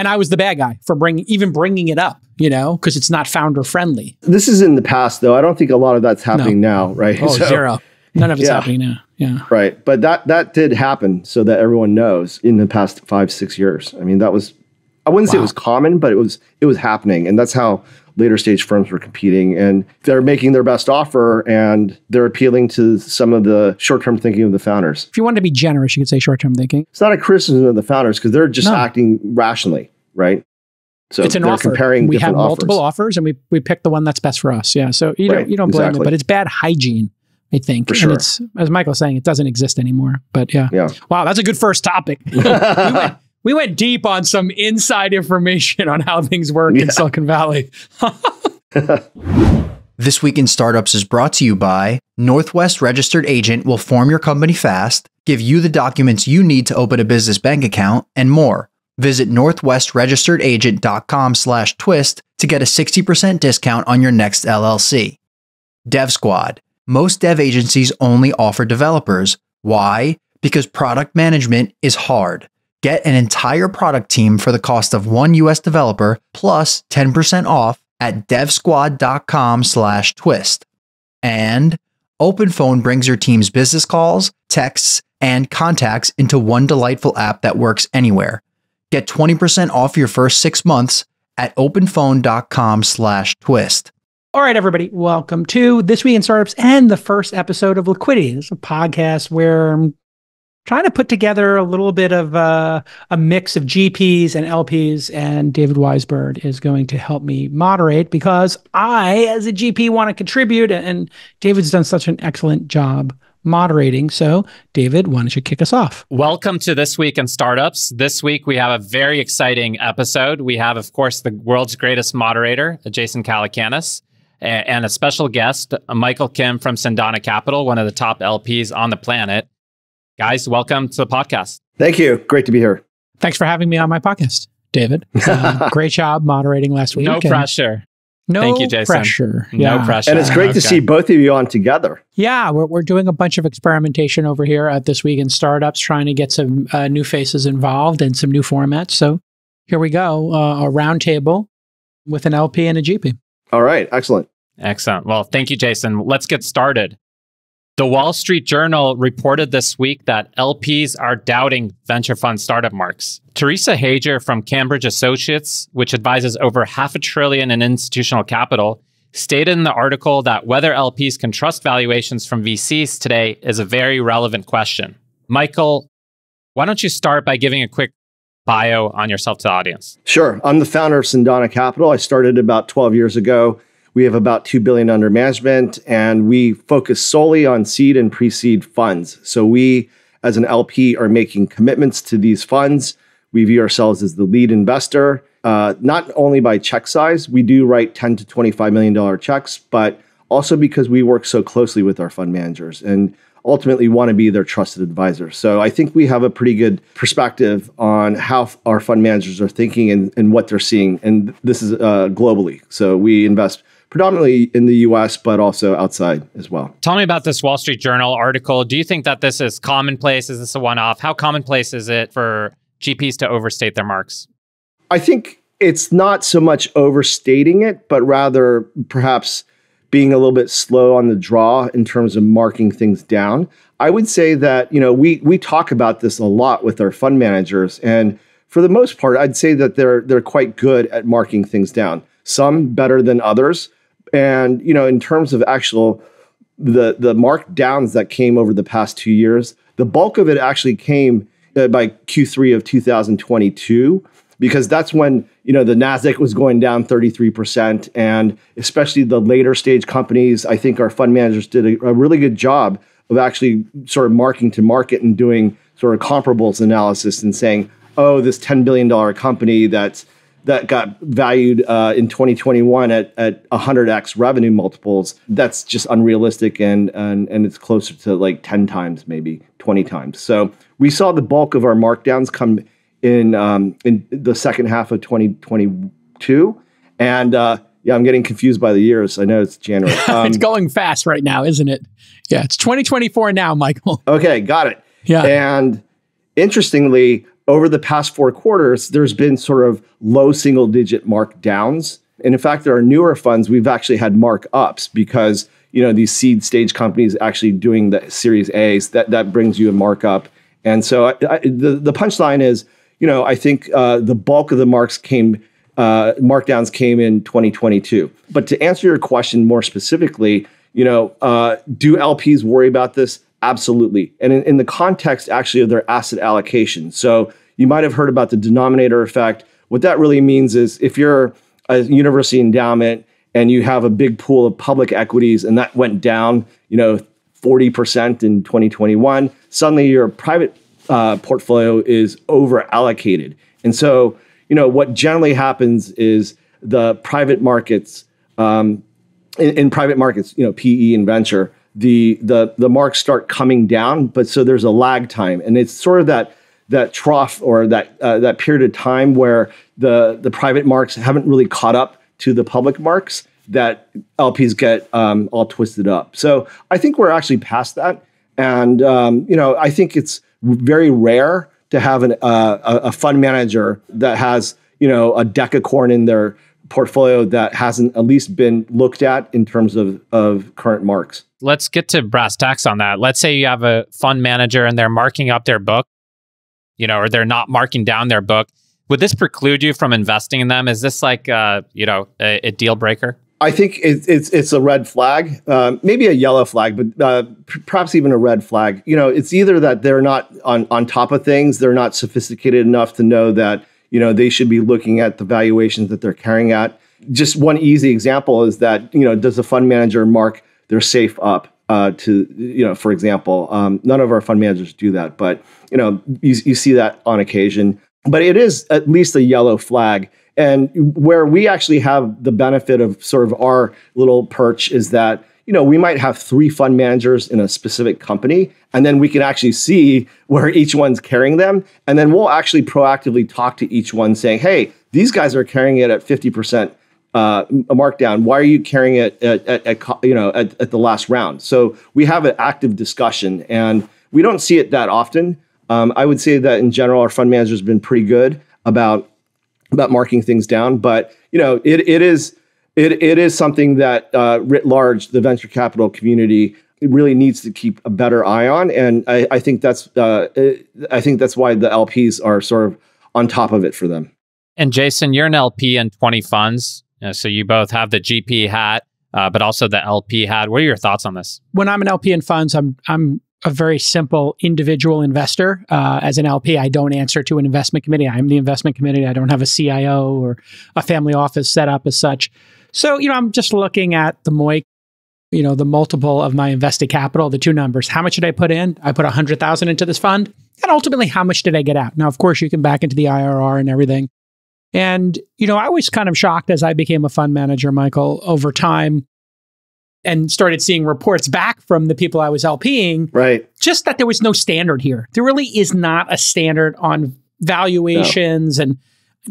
And I was the bad guy for even bringing it up, you know, because it's not founder friendly. This is in the past, though. I don't think a lot of that's happening now, right? Oh, so, zero. None of it's happening now. Yeah. Right. But that did happen, so that everyone knows, in the past 5-6 years. I mean, that was, I wouldn't say it was common, but it was happening. And that's how later stage firms were competing, and they're making their best offer, and they're appealing to some of the short-term thinking of the founders. If you wanted to be generous, you could say short-term thinking. It's not a criticism of the founders, because they're just acting rationally, right? So it's an offer. We have multiple offers, and we pick the one that's best for us. Yeah. So you don't blame them, but it's bad hygiene, I think. For sure. And it's, as Michael's saying, it doesn't exist anymore. But yeah. Wow, that's a good first topic. We went deep on some inside information on how things work in Silicon Valley. This Week in Startups is brought to you by Northwest Registered Agent will form your company fast, give you the documents you need to open a business bank account, and more. Visit northwestregisteredagent.com/twist to get a 60% discount on your next LLC. Dev Squad. Most dev agencies only offer developers. Why? Because product management is hard. Get an entire product team for the cost of one U.S. developer plus 10% off at devsquad.com/twist. And OpenPhone brings your team's business calls, texts, and contacts into one delightful app that works anywhere. Get 20% off your first 6 months at openphone.com/twist. All right, everybody, welcome to This Week in Startups and the first episode of Liquidity. This is a podcast where I'm trying to put together a little bit of a mix of GPs and LPs, and David Weisburd is going to help me moderate because I, as a GP, want to contribute, and David's done such an excellent job moderating. So, David, why don't you kick us off? Welcome to This Week in Startups. This week, we have a very exciting episode. We have, of course, the world's greatest moderator, Jason Calacanis, and a special guest, Michael Kim from Cendana Capital, one of the top LPs on the planet. Guys, welcome to the podcast. Thank you. Great to be here. Thanks for having me on my podcast, David. Great job moderating last week. No pressure. Thank you, Jason. Pressure. Yeah. No pressure. And it's great to see both of you on together. Yeah, we're doing a bunch of experimentation over here at This Week in Startups, trying to get some new faces involved and some new formats. So here we go, a round table with an LP and a GP. All right. Excellent. Excellent. Well, thank you, Jason. Let's get started. The Wall Street Journal reported this week that LPs are doubting venture fund startup marks. Teresa Hager from Cambridge Associates, which advises over $500 billion in institutional capital, stated in the article that whether LPs can trust valuations from VCs today is a very relevant question. Michael, why don't you start by giving a quick bio on yourself to the audience? Sure. I'm the founder of Cendana Capital. I started about 12 years ago. We have about $2 billion under management, and we focus solely on seed and pre-seed funds. So we, as an LP, are making commitments to these funds. We view ourselves as the lead investor, not only by check size. We do write $10 to $25 million checks, but also because we work so closely with our fund managers and ultimately want to be their trusted advisor. So I think we have a pretty good perspective on how our fund managers are thinking and what they're seeing. And this is globally. So we invest predominantly in the US, but also outside as well. Tell me about this Wall Street Journal article. Do you think that this is commonplace? Is this a one-off? How commonplace is it for GPs to overstate their marks? I think it's not so much overstating it, but rather perhaps being a little bit slow on the draw in terms of marking things down. I would say that, we talk about this a lot with our fund managers, and for the most part, I'd say that they're quite good at marking things down. Some better than others. And, in terms of actual, the markdowns that came over the past 2 years, the bulk of it actually came by Q3 of 2022, because that's when, the NASDAQ was going down 33%. And especially the later stage companies, I think our fund managers did a really good job of actually sort of marking to market and doing sort of comparables analysis and saying, oh, this $10 billion company that got valued in 2021 at 100x revenue multiples, that's just unrealistic, and it's closer to like 10 times, maybe 20 times. So we saw the bulk of our markdowns come in the second half of 2022. And I'm getting confused by the years. I know it's January. It's going fast right now, isn't it? Yeah, it's 2024 now, Michael. Okay, got it. Yeah. And interestingly, over the past 4 quarters, there's been sort of low single-digit markdowns. And in fact, there are newer funds, we've actually had markups because, you know, these seed stage companies actually doing the Series A's, that brings you a markup. And so the punchline is, you know, I think the bulk of the markdowns came in 2022. But to answer your question more specifically, you know, do LPs worry about this? Absolutely. And in the context actually of their asset allocation. So you might have heard about the denominator effect. What that really means is if you're a university endowment and you have a big pool of public equities and that went down, you know, 40% in 2021, suddenly your private portfolio is over allocated. And so, you know, what generally happens is the private markets, in private markets, you know, PE and venture, the marks start coming down, but so there's a lag time. And it's sort of that trough or that period of time where the private marks haven't really caught up to the public marks that LPs get all twisted up. So I think we're actually past that. And, you know, I think it's very rare to have a fund manager that has, you know, a decacorn in their portfolio that hasn't at least been looked at in terms of current marks. Let's get to brass tacks on that. Let's say you have a fund manager and they're marking up their book, you know, or they're not marking down their book. Would this preclude you from investing in them? Is this like, you know, a deal breaker? I think it's a red flag, maybe a yellow flag, but perhaps even a red flag. You know, it's either that they're not on top of things, they're not sophisticated enough to know that, you know, they should be looking at the valuations that they're carrying at. Just one easy example is that, you know, does the fund manager mark their safe up to, you know, for example, none of our fund managers do that, but, you know, you see that on occasion. But it is at least a yellow flag. And where we actually have the benefit of sort of our little perch is that, you know, we might have 3 fund managers in a specific company, and then we can actually see where each one's carrying them. And then we'll actually proactively talk to each one saying, hey, these guys are carrying it at 50% markdown. Why are you carrying it at the last round? So we have an active discussion, and we don't see it that often. I would say that in general, our fund manager has been pretty good about marking things down, but you know, it is something that writ large, the venture capital community really needs to keep a better eye on, and I think that's why the LPs are sort of on top of it for them. And Jason, you're an LP in 20 funds, you know, so you both have the GP hat, but also the LP hat. What are your thoughts on this? When I'm an LP in funds, I'm a very simple individual investor. As an LP, I don't answer to an investment committee. I'm the investment committee. I don't have a CIO or a family office set up as such. So, you know, I'm just looking at the MOIC, you know, the multiple of my invested capital, the two numbers. How much did I put in? I put 100,000 into this fund. And ultimately, how much did I get out? Now, of course, you can back into the IRR and everything. And, you know, I was kind of shocked as I became a fund manager, Michael, over time, and started seeing reports back from the people I was LPing, right? Just that there was no standard here. There really is not a standard on valuations. No. And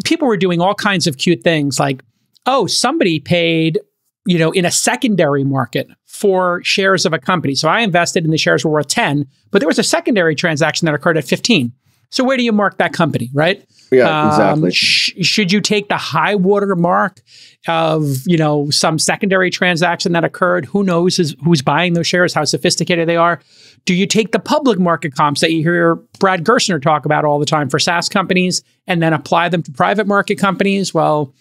people were doing all kinds of cute things like, oh, somebody paid, you know, in a secondary market for shares of a company. So I invested and the shares were worth 10, but there was a secondary transaction that occurred at 15. So where do you mark that company, right? Yeah, exactly. Should you take the high water mark of, you know, some secondary transaction that occurred? Who knows who's buying those shares, how sophisticated they are? Do you take the public market comps that you hear Brad Gerstner talk about all the time for SaaS companies and then apply them to private market companies? Well,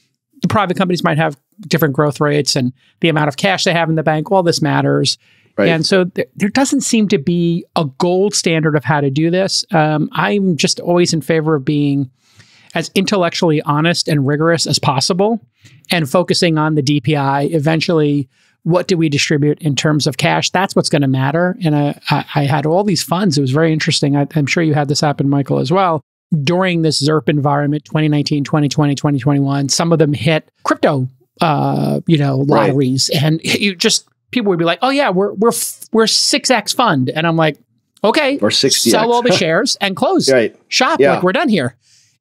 the private companies might have different growth rates and the amount of cash they have in the bank. All this matters. Right. And so there doesn't seem to be a gold standard of how to do this. I'm just always in favor of being as intellectually honest and rigorous as possible and focusing on the DPI. Eventually, what do we distribute in terms of cash? That's what's going to matter. And I had all these funds. It was very interesting. I'm sure you had this happen, Michael, as well. During this ZIRP environment, 2019, 2020, 2021, some of them hit crypto, you know, lotteries. Right. And you just... people would be like, oh yeah, we're 6X fund. And I'm like, okay, or 60X. Sell all the shares and close right. Shop. Yeah. Like we're done here.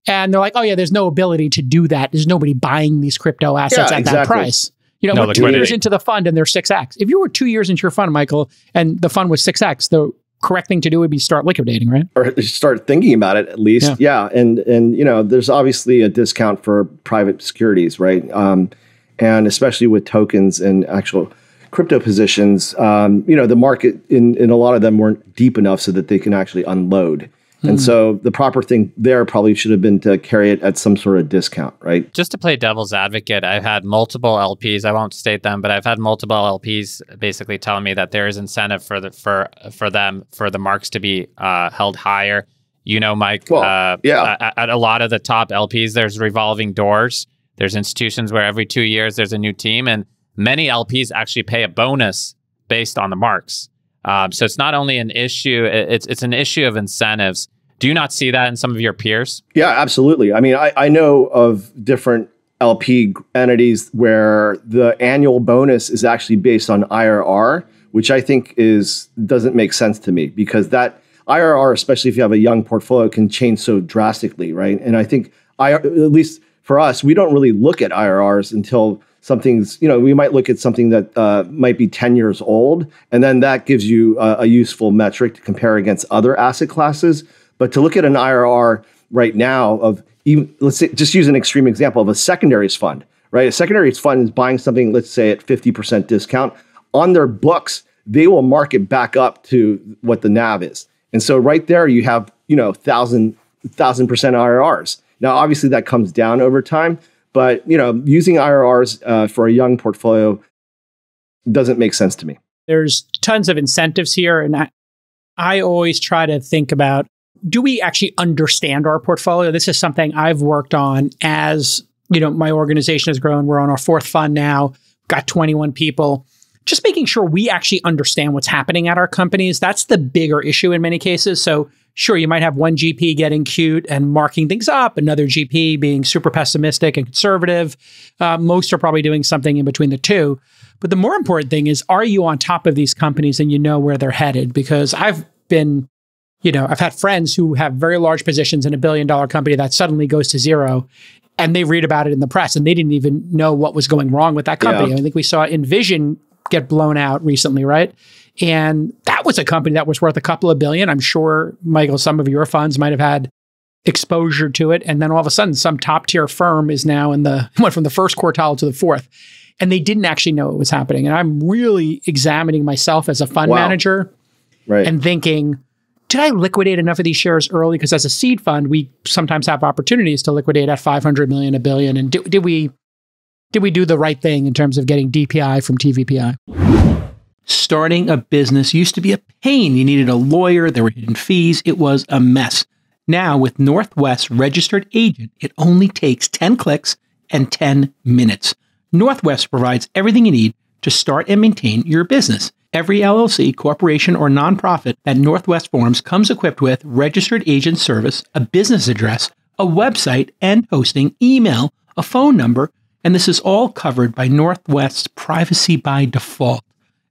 And they're like, oh yeah, there's no ability to do that. There's nobody buying these crypto assets at that price. You know, no, we're 2 years into the fund and they're 6X. If you were 2 years into your fund, Michael, and the fund was 6X, the correct thing to do would be start liquidating, right? Or start thinking about it at least. Yeah. And you know, there's obviously a discount for private securities, right? And especially with tokens and actual crypto positions, you know, the market in a lot of them weren't deep enough so that they can actually unload. And so the proper thing there probably should have been to carry it at some sort of discount, right? Just to play devil's advocate, I've had multiple LPs, I won't state them, but I've had multiple LPs basically telling me that there is incentive for the marks to be held higher. You know, Mike, well, at a lot of the top LPs, there's revolving doors. There's institutions where every 2 years there's a new team, and many LPs actually pay a bonus based on the marks. So it's not only an issue, it's an issue of incentives. Do you not see that in some of your peers? Yeah, absolutely. I mean, I know of different LP entities where the annual bonus is actually based on IRR, which I think doesn't make sense to me, because that IRR, especially if you have a young portfolio, can change so drastically, right? And I think, at least for us, we don't really look at IRRs until something's, you know, we might look at something that might be 10 years old, and then that gives you a useful metric to compare against other asset classes. But to look at an IRR right now of even, let's say, just use an extreme example of a secondaries fund, right? A secondaries fund is buying something, let's say at 50% discount. On their books, they will mark it back up to what the NAV is. And so right there, you have, you know, 1,000% IRRs. Now, obviously that comes down over time, but you know, using IRRs for a young portfolio doesn't make sense to me. There's tons of incentives here, and I always try to think about, do we actually understand our portfolio? This is something I've worked on as, you know, my organization has grown. We're on our 4th fund now, got 21 people. Just making sure we actually understand what's happening at our companies. That's the bigger issue in many cases. So sure, you might have one GP getting cute and marking things up, another GP being super pessimistic and conservative. Most are probably doing something in between the two. But the more important thing is, are you on top of these companies and you know where they're headed? Because I've been, you know, I've had friends who have very large positions in a billion-dollar company that suddenly goes to zero, and they read about it in the press and they didn't even know what was going wrong with that company. Yeah. I think we saw Envision get blown out recently, right? And that was a company that was worth a couple of billion. I'm sure, Michael, some of your funds might have had exposure to it. And then all of a sudden, some top tier firm is now went from the 1st quartile to the 4th. And they didn't actually know what was happening. And I'm really examining myself as a fund manager, right, and thinking, did I liquidate enough of these shares early? Because as a seed fund, we sometimes have opportunities to liquidate at 500 million, a billion. And did we do the right thing in terms of getting DPI from TVPI? Starting a business used to be a pain. You needed a lawyer, there were hidden fees, it was a mess. Now with Northwest Registered Agent, it only takes 10 clicks and 10 minutes. Northwest provides everything you need to start and maintain your business. Every LLC, corporation, or nonprofit that Northwest forms comes equipped with registered agent service, a business address, a website and hosting, email, a phone number, and this is all covered by Northwest's privacy by default.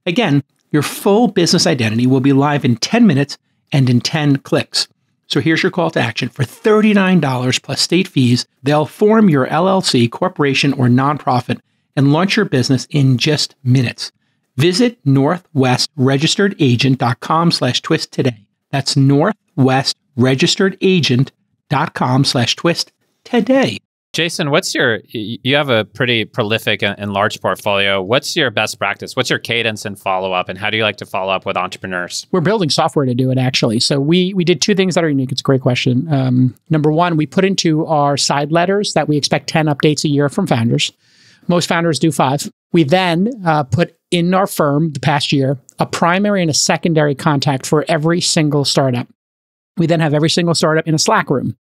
Again, your full business identity will be live in 10 minutes and in 10 clicks. So here's your call to action. For $39 plus state fees, they'll form your LLC, corporation, or nonprofit and launch your business in just minutes. Visit northwestregisteredagent.com/twist today. That's northwestregisteredagent.com/twist today. Jason, you have a pretty prolific and large portfolio. What's your best practice? What's your cadence and follow-up? And how do you like to follow up with entrepreneurs? We're building software to do it, actually. So we did two things that are unique. It's a great question. Number one, we put into our side letters that we expect 10 updates a year from founders. Most founders do 5. We then put in our firm the past year a primary and a secondary contact for every single startup. We then have every single startup in a Slack room.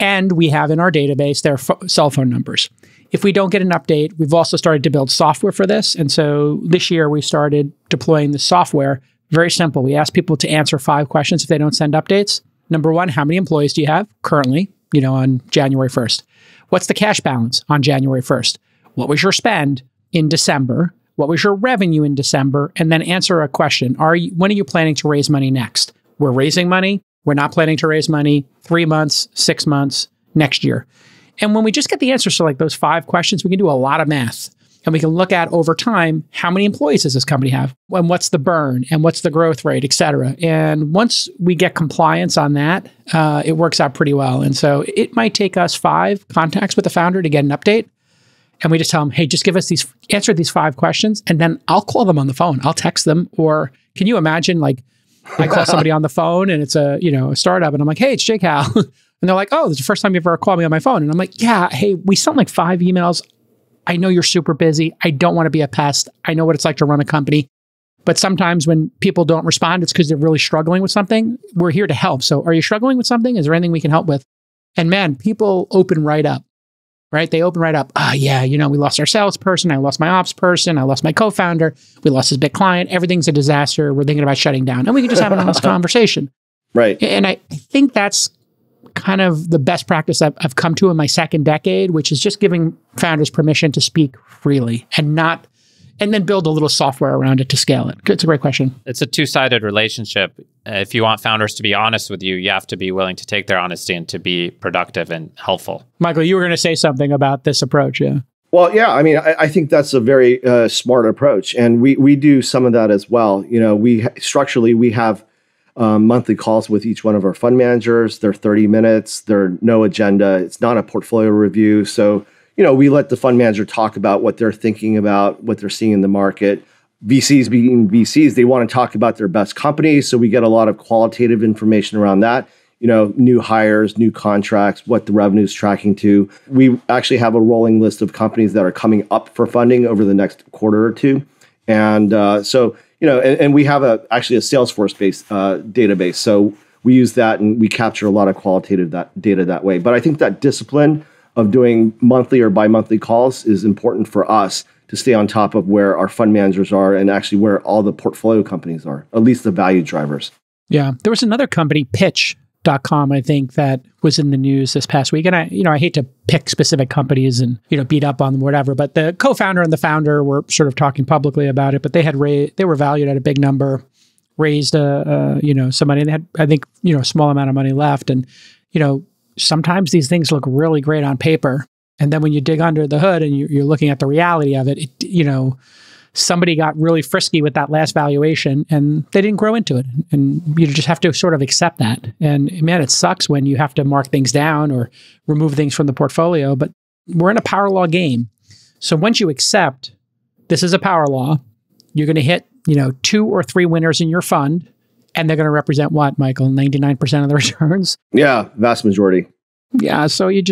And we have in our database their cell phone numbers. If we don't get an update, we've also started to build software for this. And so this year we started deploying the software. Very simple. We ask people to answer 5 questions if they don't send updates. Number one, how many employees do you have currently, you know, on January 1st? What's the cash balance on January 1st? What was your spend in December? What was your revenue in December? And then answer a question. When are you planning to raise money next? We're raising money. We're not planning to raise money 3 months, 6 months, next year. And when we just get the answers to like those 5 questions, we can do a lot of math. And we can look at over time, how many employees does this company have? And what's the burn? And what's the growth rate, et cetera? And once we get compliance on that, it works out pretty well. And so it might take us 5 contacts with the founder to get an update. And we just tell them, hey, just give us these, answer these 5 questions. And then I'll call them on the phone. I'll text them. Or can you imagine, like, I call somebody on the phone and it's a, a startup, and I'm like, hey, it's Jake Howe. And they're like, oh, this is the first time you've ever called me on my phone. And I'm like, yeah, hey, we sent like 5 emails. I know you're super busy. I don't want to be a pest. I know what it's like to run a company. But sometimes when people don't respond, it's because they're really struggling with something. We're here to help. So are you struggling with something? Is there anything we can help with? And man, people open right up, right? They open right up. Oh yeah, we lost our salesperson. I lost my ops person. I lost my co-founder. We lost this big client. Everything's a disaster. We're thinking about shutting down. And we can just have an honest conversation. Right. And I think that's kind of the best practice I've come to in my second decade, which is just giving founders permission to speak freely and then build a little software around it to scale it. It's a great question. It's a two-sided relationship. If you want founders to be honest with you, you have to be willing to take their honesty and to be productive and helpful. Michael, you were going to say something about this approach, yeah? Well, yeah, I mean, I think that's a very smart approach. And we do some of that as well. Structurally, we have monthly calls with each one of our fund managers. They're 30 minutes. They're no agenda. It's not a portfolio review. So, we let the fund manager talk about what they're thinking about, what they're seeing in the market. VCs being VCs, they want to talk about their best companies. So we get a lot of qualitative information around that, new hires, new contracts, what the revenue is tracking to. We actually have a rolling list of companies that are coming up for funding over the next quarter or two. And so we have actually a Salesforce-based database. So we use that and we capture a lot of qualitative data that way. But I think that discipline of doing monthly or bi-monthly calls is important for us to stay on top of where our fund managers are and actually where all the portfolio companies are, at least the value drivers. Yeah. There was another company, pitch.com, I think, that was in the news this past week. And I hate to pick specific companies and, beat up on them, whatever, but the co-founder and the founder were sort of talking publicly about it, but they had they were valued at a big number, raised, some money, and they had, I think, a small amount of money left. And, sometimes these things look really great on paper. And then when you dig under the hood and you're looking at the reality of it, somebody got really frisky with that last valuation and they didn't grow into it. And you just have to sort of accept that. And man, it sucks when you have to mark things down or remove things from the portfolio, but we're in a power law game. So once you accept this is a power law, you're going to hit, 2 or 3 winners in your fund, and they're going to represent what, Michael? 99% of the returns? Yeah, vast majority. Yeah, so you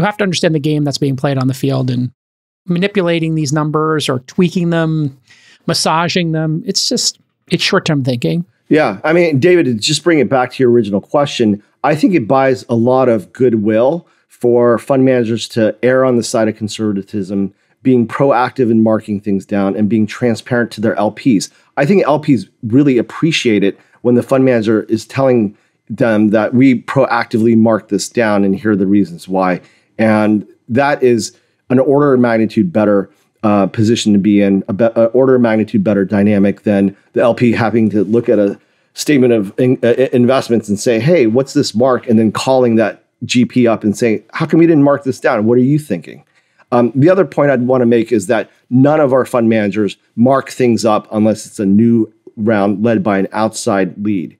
have to understand the game that's being played on the field, and manipulating these numbers or tweaking them, massaging them, it's short-term thinking. Yeah. I mean, David, to just bring it back to your original question, I think it buys a lot of goodwill for fund managers to err on the side of conservatism, being proactive in marking things down and being transparent to their LPs. I think LPs really appreciate it when the fund manager is telling them that we proactively mark this down and here are the reasons why. And that is an order of magnitude better position to be in, an order of magnitude better dynamic than the LP having to look at a statement of investments and say, hey, what's this mark? And then calling that GP up and saying, how come you didn't mark this down? What are you thinking? The other point I'd want to make is that none of our fund managers mark things up unless it's a new round led by an outside lead.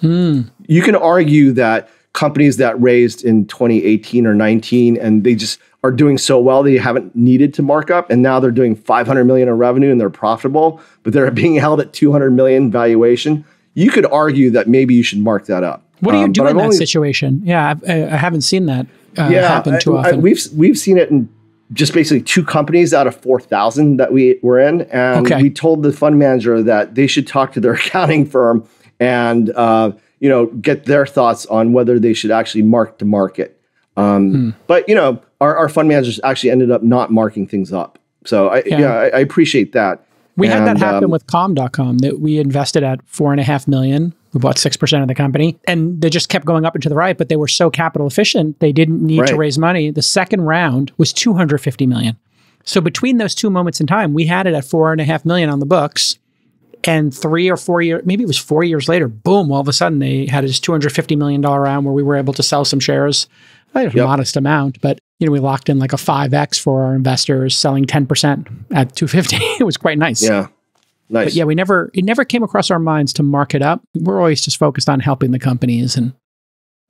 You can argue that companies that raised in 2018 or 19 and they just are doing so well they haven't needed to mark up, and now they're doing $500 million in revenue and they're profitable, but they're being held at $200 million valuation. You could argue that maybe you should mark that up. What do you do in that situation? Yeah, I haven't seen that happen too often. We've seen it in just basically 2 companies out of 4,000 that we were in. And okay, we told the fund manager that they should talk to their accounting firm and, get their thoughts on whether they should actually mark to market. But, our fund managers actually ended up not marking things up. So I appreciate that. We had that happen with Calm.com, that we invested at $4.5 million. We bought 6% of the company, and they just kept going up and to the right, but they were so capital efficient, they didn't need to raise money. The second round was $250 million. So between those 2 moments in time, we had it at $4.5 million on the books, and 4 years later, boom, all of a sudden they had this $250 million round where we were able to sell some shares, a modest amount, but you know, we locked in like a 5X for our investors, selling 10% at 250. It was quite nice. Yeah. Nice. But yeah, we never, it never came across our minds to mark it up. We're always just focused on helping the companies and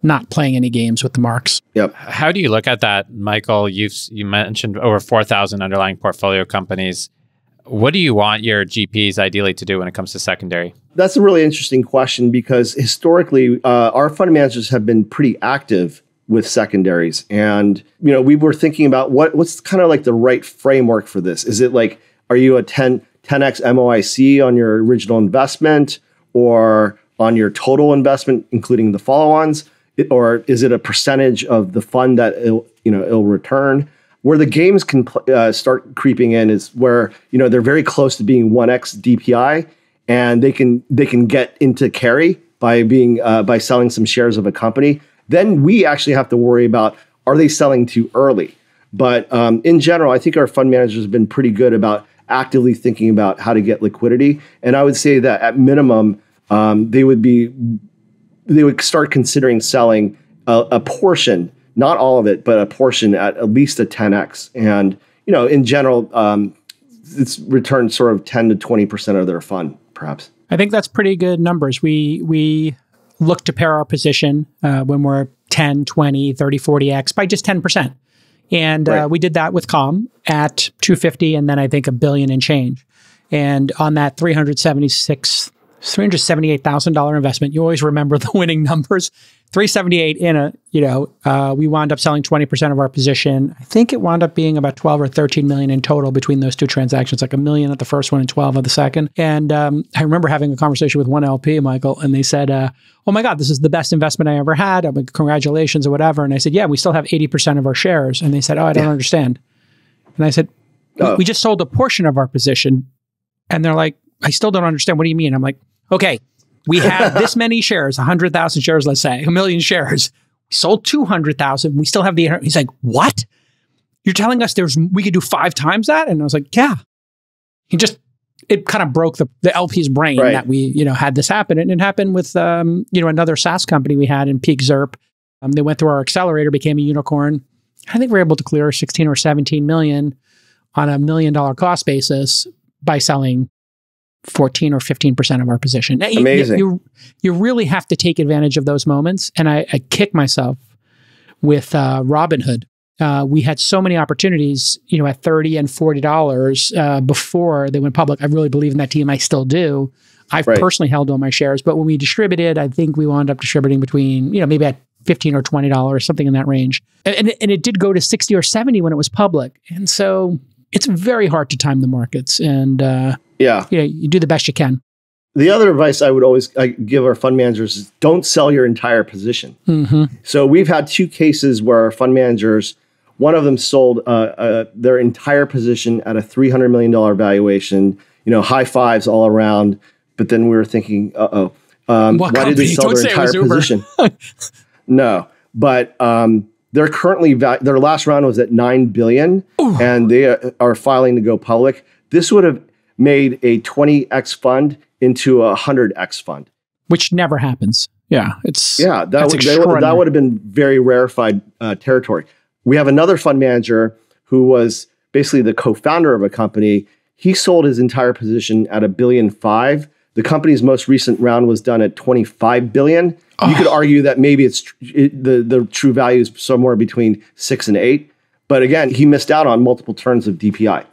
not playing any games with the marks. Yep. How do you look at that, Michael? You mentioned over 4,000 underlying portfolio companies. What do you want your GPs ideally to do when it comes to secondary? That's a really interesting question, because historically, our fund managers have been pretty active with secondaries. And, you know, we were thinking about what's kind of like the right framework for this. Is it like, are you a 10x MOIC on your original investment, or on your total investment, including the follow-ons? Or is it a percentage of the fund that it'll return? Where the games can start creeping in is where, you know, they're very close to being 1x DPI, and they can get into carry by being by selling some shares of a company. Then we actually have to worry about, are they selling too early? But in general, I think our fund managers have been pretty good about actively thinking about how to get liquidity. And I would say that at minimum, they would start considering selling a portion, not all of it, but a portion at least a 10x. And, you know, in general, it's returned sort of 10 to 20% of their fund, perhaps. I think that's pretty good numbers. We look to pair our position when we're 10, 20, 30, 40x by just 10%. And right. We did that with Calm at 250, and then I think $1 billion and change. And on that $378,000 investment, you always remember the winning numbers. 378 in a, you know, we wound up selling 20% of our position. I think it wound up being about 12 or 13 million in total between those two transactions, like $1 million at the first one and 12 at the second. And I remember having a conversation with one LP, Michael, and they said, oh my God, this is the best investment I ever had. I'm like, congratulations or whatever. And I said, yeah, we still have 80% of our shares. And they said, oh, I don't understand. And I said, we just sold a portion of our position. And they're like, I still don't understand. What do you mean? I'm like, okay. We have this many shares, 100,000 shares, let's say, 1 million shares. We sold 200,000. We still have the... He's like, what? You're telling us we could do 5 times that? And I was like, yeah. He just... It kind of broke the LP's brain right. that we, you know, had this happen. And it happened with, you know, another SaaS company we had in Peak Zerp. They went through our accelerator, became a unicorn. I think we were able to clear 16 or 17 million on a $1 million cost basis by selling 14 or 15% of our position. Amazing. You really have to take advantage of those moments. And I kick myself with Robinhood. We had so many opportunities, you know, at $30 and $40 before they went public. I really believe in that team. I still do. I've right. personally held all my shares, but when we distributed, I think we wound up distributing between, you know, maybe at $15 or $20, something in that range. And it did go to 60 or 70 when it was public. And so it's very hard to time the markets, and yeah, you know, you do the best you can. The other advice I would always give our fund managers is don't sell your entire position. Mm-hmm. So we've had 2 cases where our fund managers, one of them sold their entire position at a $300 million valuation, you know, high fives all around. But then we were thinking, why did they sell their entire position? No, but they're currently, their last round was at $9 billion. Ooh. And they are filing to go public. This would have made a 20x fund into a 100x fund, which never happens. Yeah, that would have been very rarefied territory. We have another fund manager who was basically the co-founder of a company. He sold his entire position at $1.5 billion. The company's most recent round was done at $25 billion. Oh. You could argue that maybe the true value is somewhere between 6 and 8, but again, he missed out on multiple turns of DPI.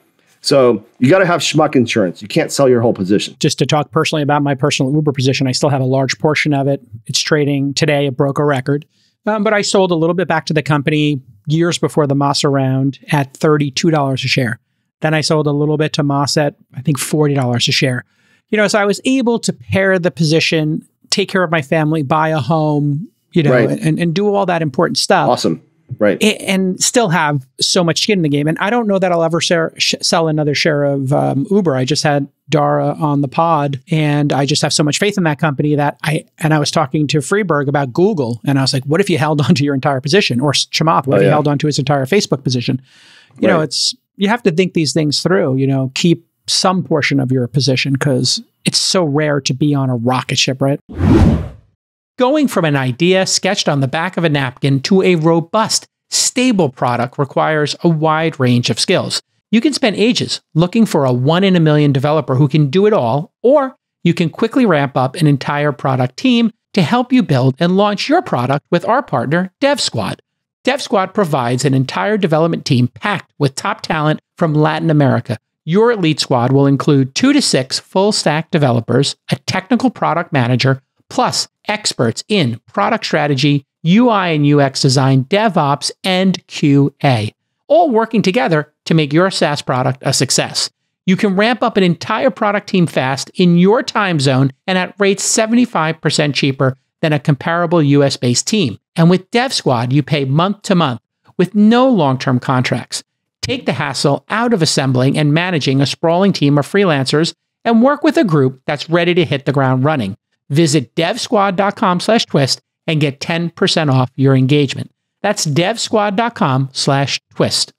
So you got to have schmuck insurance. You can't sell your whole position. Just to talk personally about my personal Uber position, I still have a large portion of it. It's trading today. It broke a record. But I sold a little bit back to the company years before the Moss round at $32 a share. Then I sold a little bit to Moss at, I think, $40 a share. You know, so I was able to pair the position, take care of my family, buy a home, you know, right. and do all that important stuff. Awesome. Right. And still have so much skin in the game. And I don't know that I'll ever sell another share of Uber. I just had Dara on the pod, and I just have so much faith in that company that I was talking to Freeberg about Google, and I was like, what if you held onto your entire position? Or Chamath, what if he held onto his entire Facebook position? You right. know, you have to think these things through, you know, keep some portion of your position, because it's so rare to be on a rocket ship, right? Going from an idea sketched on the back of a napkin to a robust stable product requires a wide range of skills. You can spend ages looking for a 1 in a million developer who can do it all, or you can quickly ramp up an entire product team to help you build and launch your product with our partner, DevSquad. DevSquad provides an entire development team packed with top talent from Latin America. Your elite squad will include 2 to 6 full-stack developers, a technical product manager, plus experts in product strategy, UI and UX design, DevOps, and QA, all working together to make your SaaS product a success. You can ramp up an entire product team fast in your time zone and at rates 75% cheaper than a comparable US-based team. And with DevSquad, you pay month to month with no long-term contracts. Take the hassle out of assembling and managing a sprawling team of freelancers and work with a group that's ready to hit the ground running. Visit devsquad.com/twist and get 10% off your engagement. That's devsquad.com/twist.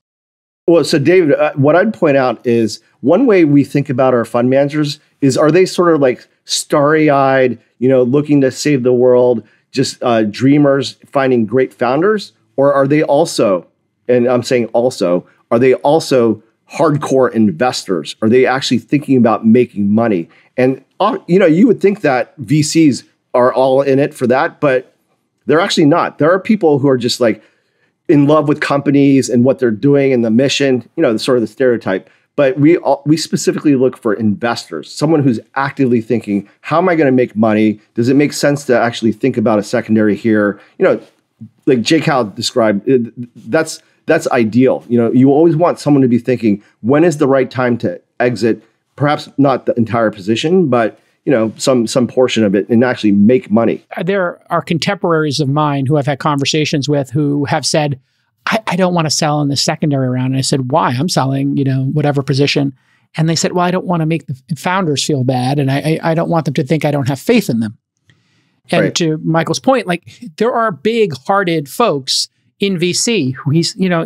Well, so David, what I'd point out is one way we think about our fund managers is, are they sort of like starry-eyed, looking to save the world, just dreamers finding great founders? Or are they also, and I'm saying also, are they also hardcore investors? Are they actually thinking about making money? And, you would think that VCs are all in it for that, but they're actually not. There are people who are just like in love with companies and what they're doing and the mission, sort of the stereotype. But we specifically look for investors, someone who's actively thinking, how am I going to make money? Does it make sense to actually think about a secondary here? Like Jake Howe described, that's ideal. You always want someone to be thinking, when is the right time to exit? Perhaps not the entire position, but some portion of it, and actually make money. There are contemporaries of mine who I've had conversations with who have said, I don't want to sell in the secondary round. And I said, why? I'm selling, whatever position. And they said, well, I don't want to make the founders feel bad. And I don't want them to think I don't have faith in them. And right. To Michael's point, there are big-hearted folks in VC who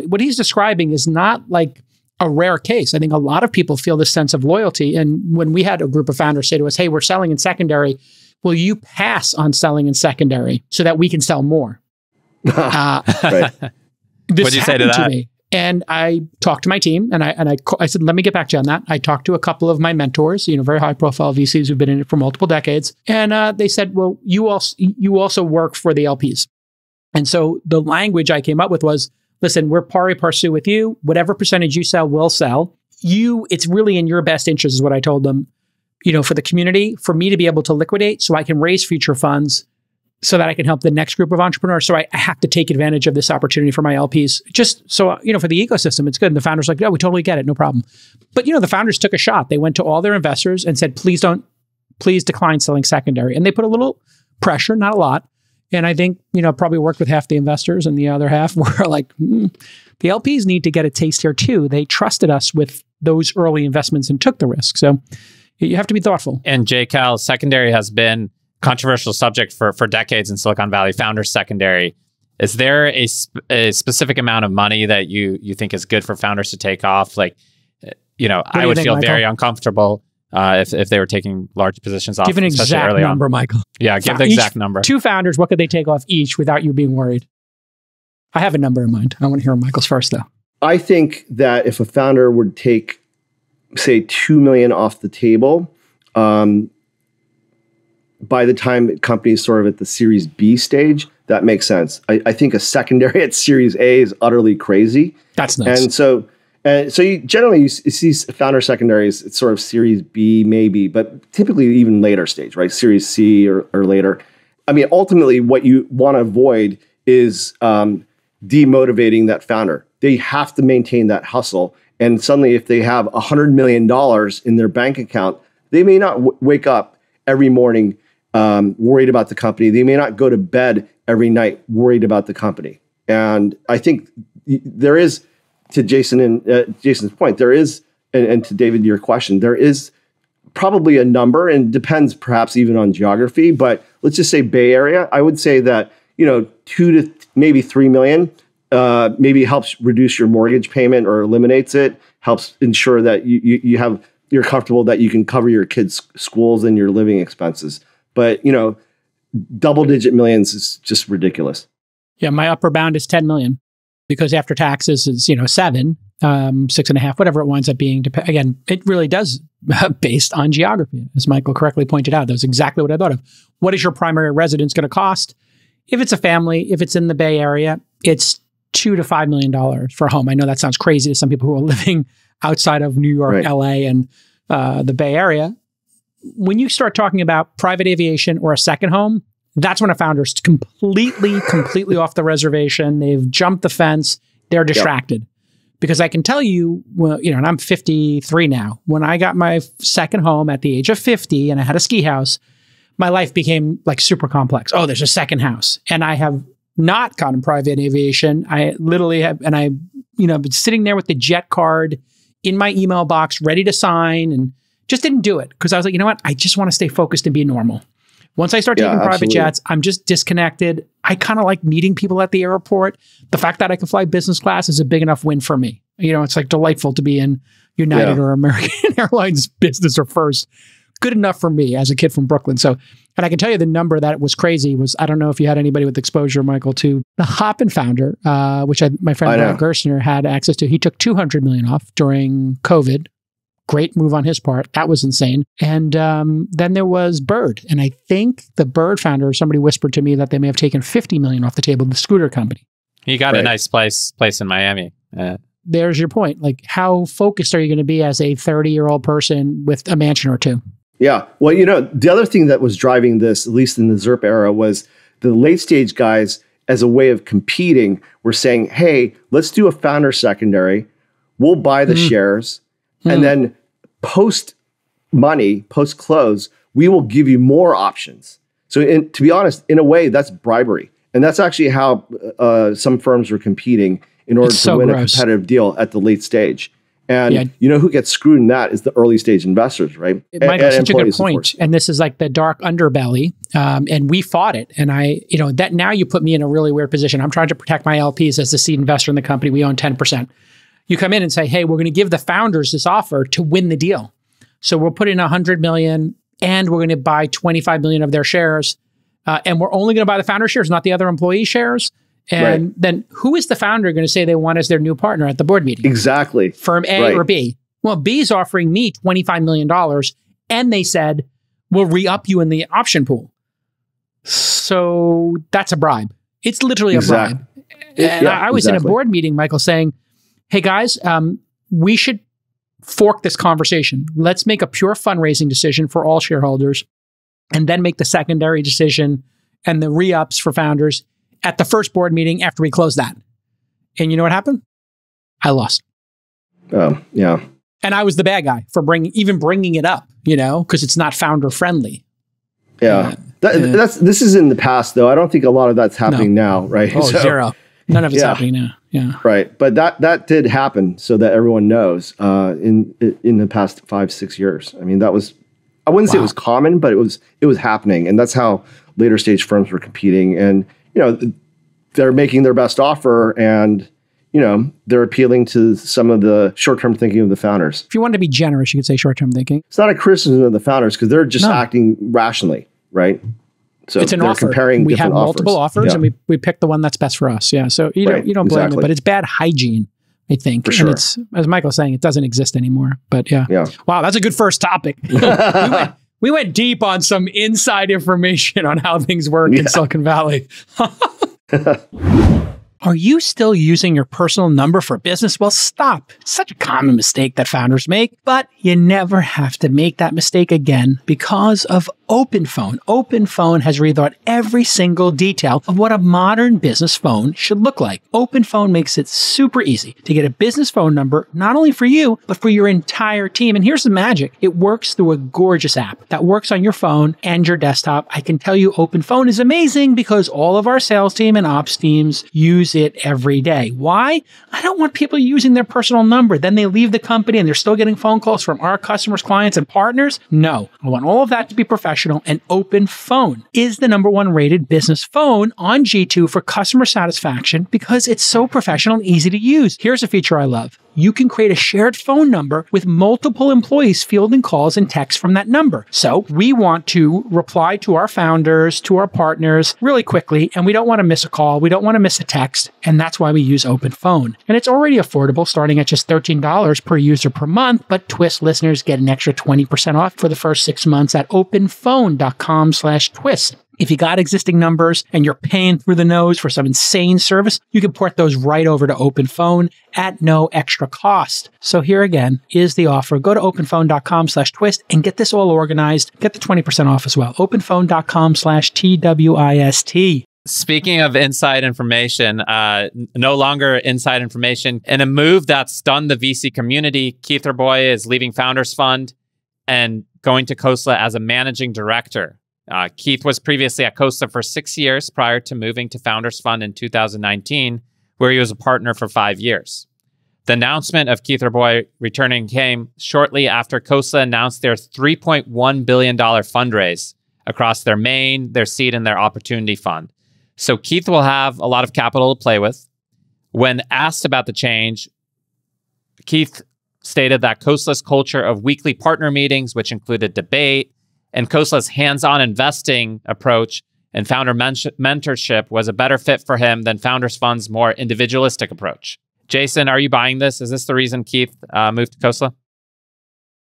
what he's describing is not like a rare case. I think a lot of people feel this sense of loyalty. And when we had a group of founders say to us, hey, we're selling in secondary, will you pass on selling in secondary so that we can sell more? Right. This happened to me. And I talked to my team and I said, let me get back to you on that. I talked to a couple of my mentors, very high profile VCs who've been in it for multiple decades. And they said, well, you also work for the LPs. And so the language I came up with was, listen, we're pari passu with you. Whatever percentage you sell, we'll sell. It's really in your best interest is what I told them, for the community, for me to be able to liquidate so I can raise future funds so that I can help the next group of entrepreneurs. So I have to take advantage of this opportunity for my LPs. Just so, for the ecosystem, it's good. And the founders like, yeah, we totally get it. No problem. But, the founders took a shot. They went to all their investors and said, please decline selling secondary. And they put a little pressure, not a lot. And I think, probably worked with half the investors and the other half were like, the LPs need to get a taste here too. They trusted us with those early investments and took the risk. So you have to be thoughtful. And Jay Cal, secondary has been controversial subject for decades in Silicon Valley, founders secondary. Is there a specific amount of money that you think is good for founders to take off? I would feel very uncomfortable if they were taking large positions off. Give an exact number, Michael. Yeah, give the exact number. Two founders, what could they take off each without you being worried? I have a number in mind. I want to hear Michael's first, though. I think that if a founder would take, say, $2 million off the table, by the time the company is sort of at the Series B stage, that makes sense. I think a secondary at Series A is utterly crazy. That's nuts. And so... you generally see founder secondaries, it's sort of Series B maybe, but typically even later stage, right? Series C or later. I mean, ultimately what you want to avoid is demotivating that founder. They have to maintain that hustle. And suddenly if they have $100 million in their bank account, they may not wake up every morning worried about the company. They may not go to bed every night worried about the company. And I think there is... to Jason and Jason's point, there is, and to David, your question, there is probably a number, and depends perhaps even on geography. But let's just say Bay Area. I would say that 2 to maybe 3 million maybe helps reduce your mortgage payment or eliminates it. Helps ensure that you're comfortable that you can cover your kids' schools and your living expenses. But double-digit millions is just ridiculous. Yeah, my upper bound is 10 million. because after taxes is, 7, 6.5, whatever it winds up being. Again, it really does based on geography. As Michael correctly pointed out, that was exactly what I thought of. What is your primary residence going to cost? If it's a family, if it's in the Bay Area, it's $2 to $5 million for a home. I know that sounds crazy to some people who are living outside of New York, right, LA, and the Bay Area. When you start talking about private aviation or a second home, that's when a founder's completely off the reservation. They've jumped the fence. They're distracted. Yep. Because I can tell you, well, and I'm 53 now. When I got my second home at the age of 50 and I had a ski house, my life became like super complex. Oh, there's a second house. And I have not gotten private aviation. I literally have, and I, been sitting there with the jet card in my email box, ready to sign, and just didn't do it. Cause I was like, I just want to stay focused and be normal. Once I start taking private jets, I'm just disconnected. I kind of like meeting people at the airport. The fact that I can fly business class is a big enough win for me. It's like delightful to be in United or American Airlines business or first. Good enough for me as a kid from Brooklyn. So, and I can tell you the number that was crazy was, I don't know if you had anybody with exposure, Michael, to the Hopin founder, which my friend Brad Gerstner had access to. He took $200 million off during COVID. Great move on his part. That was insane. And then there was Bird. And I think the Bird founder, somebody whispered to me that they may have taken $50 million off the table, the scooter company. You got a nice place in Miami. There's your point. Like, how focused are you going to be as a 30-year-old person with a mansion or two? Yeah. Well, the other thing that was driving this, at least in the ZIRP era, was the late-stage guys, as a way of competing, were saying, hey, let's do a founder secondary. We'll buy the shares. And then post-close, we will give you more options. So to be honest, in a way, that's bribery. And that's actually how some firms were competing in order to win a competitive deal at the late stage. And who gets screwed in that is the early stage investors, right? Michael, such a good point. And this is like the dark underbelly. And we fought it. And that now you put me in a really weird position. I'm trying to protect my LPs as the seed investor in the company. We own 10%. You come in and say, hey, we're going to give the founders this offer to win the deal. So we'll put in $100 million and we're going to buy $25 million of their shares. And we're only going to buy the founder shares, not the other employee shares. And then who is the founder going to say they want as their new partner at the board meeting? Exactly. Firm A or B? Well, B's offering me $25 million. And they said, we'll re-up you in the option pool. So that's a bribe. It's literally a bribe. And I was in a board meeting, Michael, saying, hey guys, we should fork this conversation. Let's make a pure fundraising decision for all shareholders and then make the secondary decision and the re-ups for founders at the first board meeting after we close that. And you know what happened? I lost. Yeah. And I was the bad guy for even bringing it up, because it's not founder friendly. Yeah. This is in the past though. I don't think a lot of that's happening now, right? Oh, zero. None of it's happening now. Yeah. Right. But that did happen, so that everyone knows in the past 5-6 years. I mean, that was, I wouldn't say it was common, but it was happening. And that's how later stage firms were competing. And, they're making their best offer and, they're appealing to some of the short-term thinking of the founders. If you wanted to be generous, you could say short-term thinking. It's not a criticism of the founders because they're just acting rationally, right? So it's an offer. We have multiple offers and we pick the one that's best for us. Yeah. So you don't blame it, but it's bad hygiene, I think. For sure. And it's, as Michael's saying, it doesn't exist anymore. But yeah. Wow, that's a good first topic. we went deep on some inside information on how things work in Silicon Valley. Are you still using your personal number for business? Well, stop. It's such a common mistake that founders make, but you never have to make that mistake again because of OpenPhone. OpenPhone has rethought every single detail of what a modern business phone should look like. OpenPhone makes it super easy to get a business phone number, not only for you, but for your entire team. And here's the magic. It works through a gorgeous app that works on your phone and your desktop. I can tell you OpenPhone is amazing because all of our sales team and ops teams use it every day. Why? I don't want people using their personal number. Then they leave the company and they're still getting phone calls from our customers, clients, and partners. No, I want all of that to be professional, and OpenPhone is the #1 rated business phone on G2 for customer satisfaction because it's so professional and easy to use. Here's a feature I love. you can create a shared phone number with multiple employees fielding calls and texts from that number. So we want to reply to our founders, to our partners really quickly, and we don't want to miss a call. We don't want to miss a text. And that's why we use OpenPhone. And it's already affordable, starting at just $13 per user per month. But Twist listeners get an extra 20% off for the first 6 months at openphone.com/twist. If you got existing numbers and you're paying through the nose for some insane service, you can port those right over to OpenPhone at no extra cost. So here again is the offer. Go to openphone.com/twist and get this all organized. Get the 20% off as well. openphone.com/twist. Speaking of inside information, no longer inside information. In a move that stunned the VC community, Keith Rabois is leaving Founders Fund and going to Khosla as a managing director. Keith was previously at Khosla for 6 years prior to moving to Founders Fund in 2019, where he was a partner for 5 years. The announcement of Keith Rabois returning came shortly after Khosla announced their $3.1 billion fundraise across their main, their seed, and their opportunity fund. So Keith will have a lot of capital to play with. When asked about the change, Keith stated that Khosla's culture of weekly partner meetings, which included debate, and Khosla's hands-on investing approach and founder mentorship was a better fit for him than Founders Fund's more individualistic approach. Jason, are you buying this? Is this the reason Keith moved to Khosla?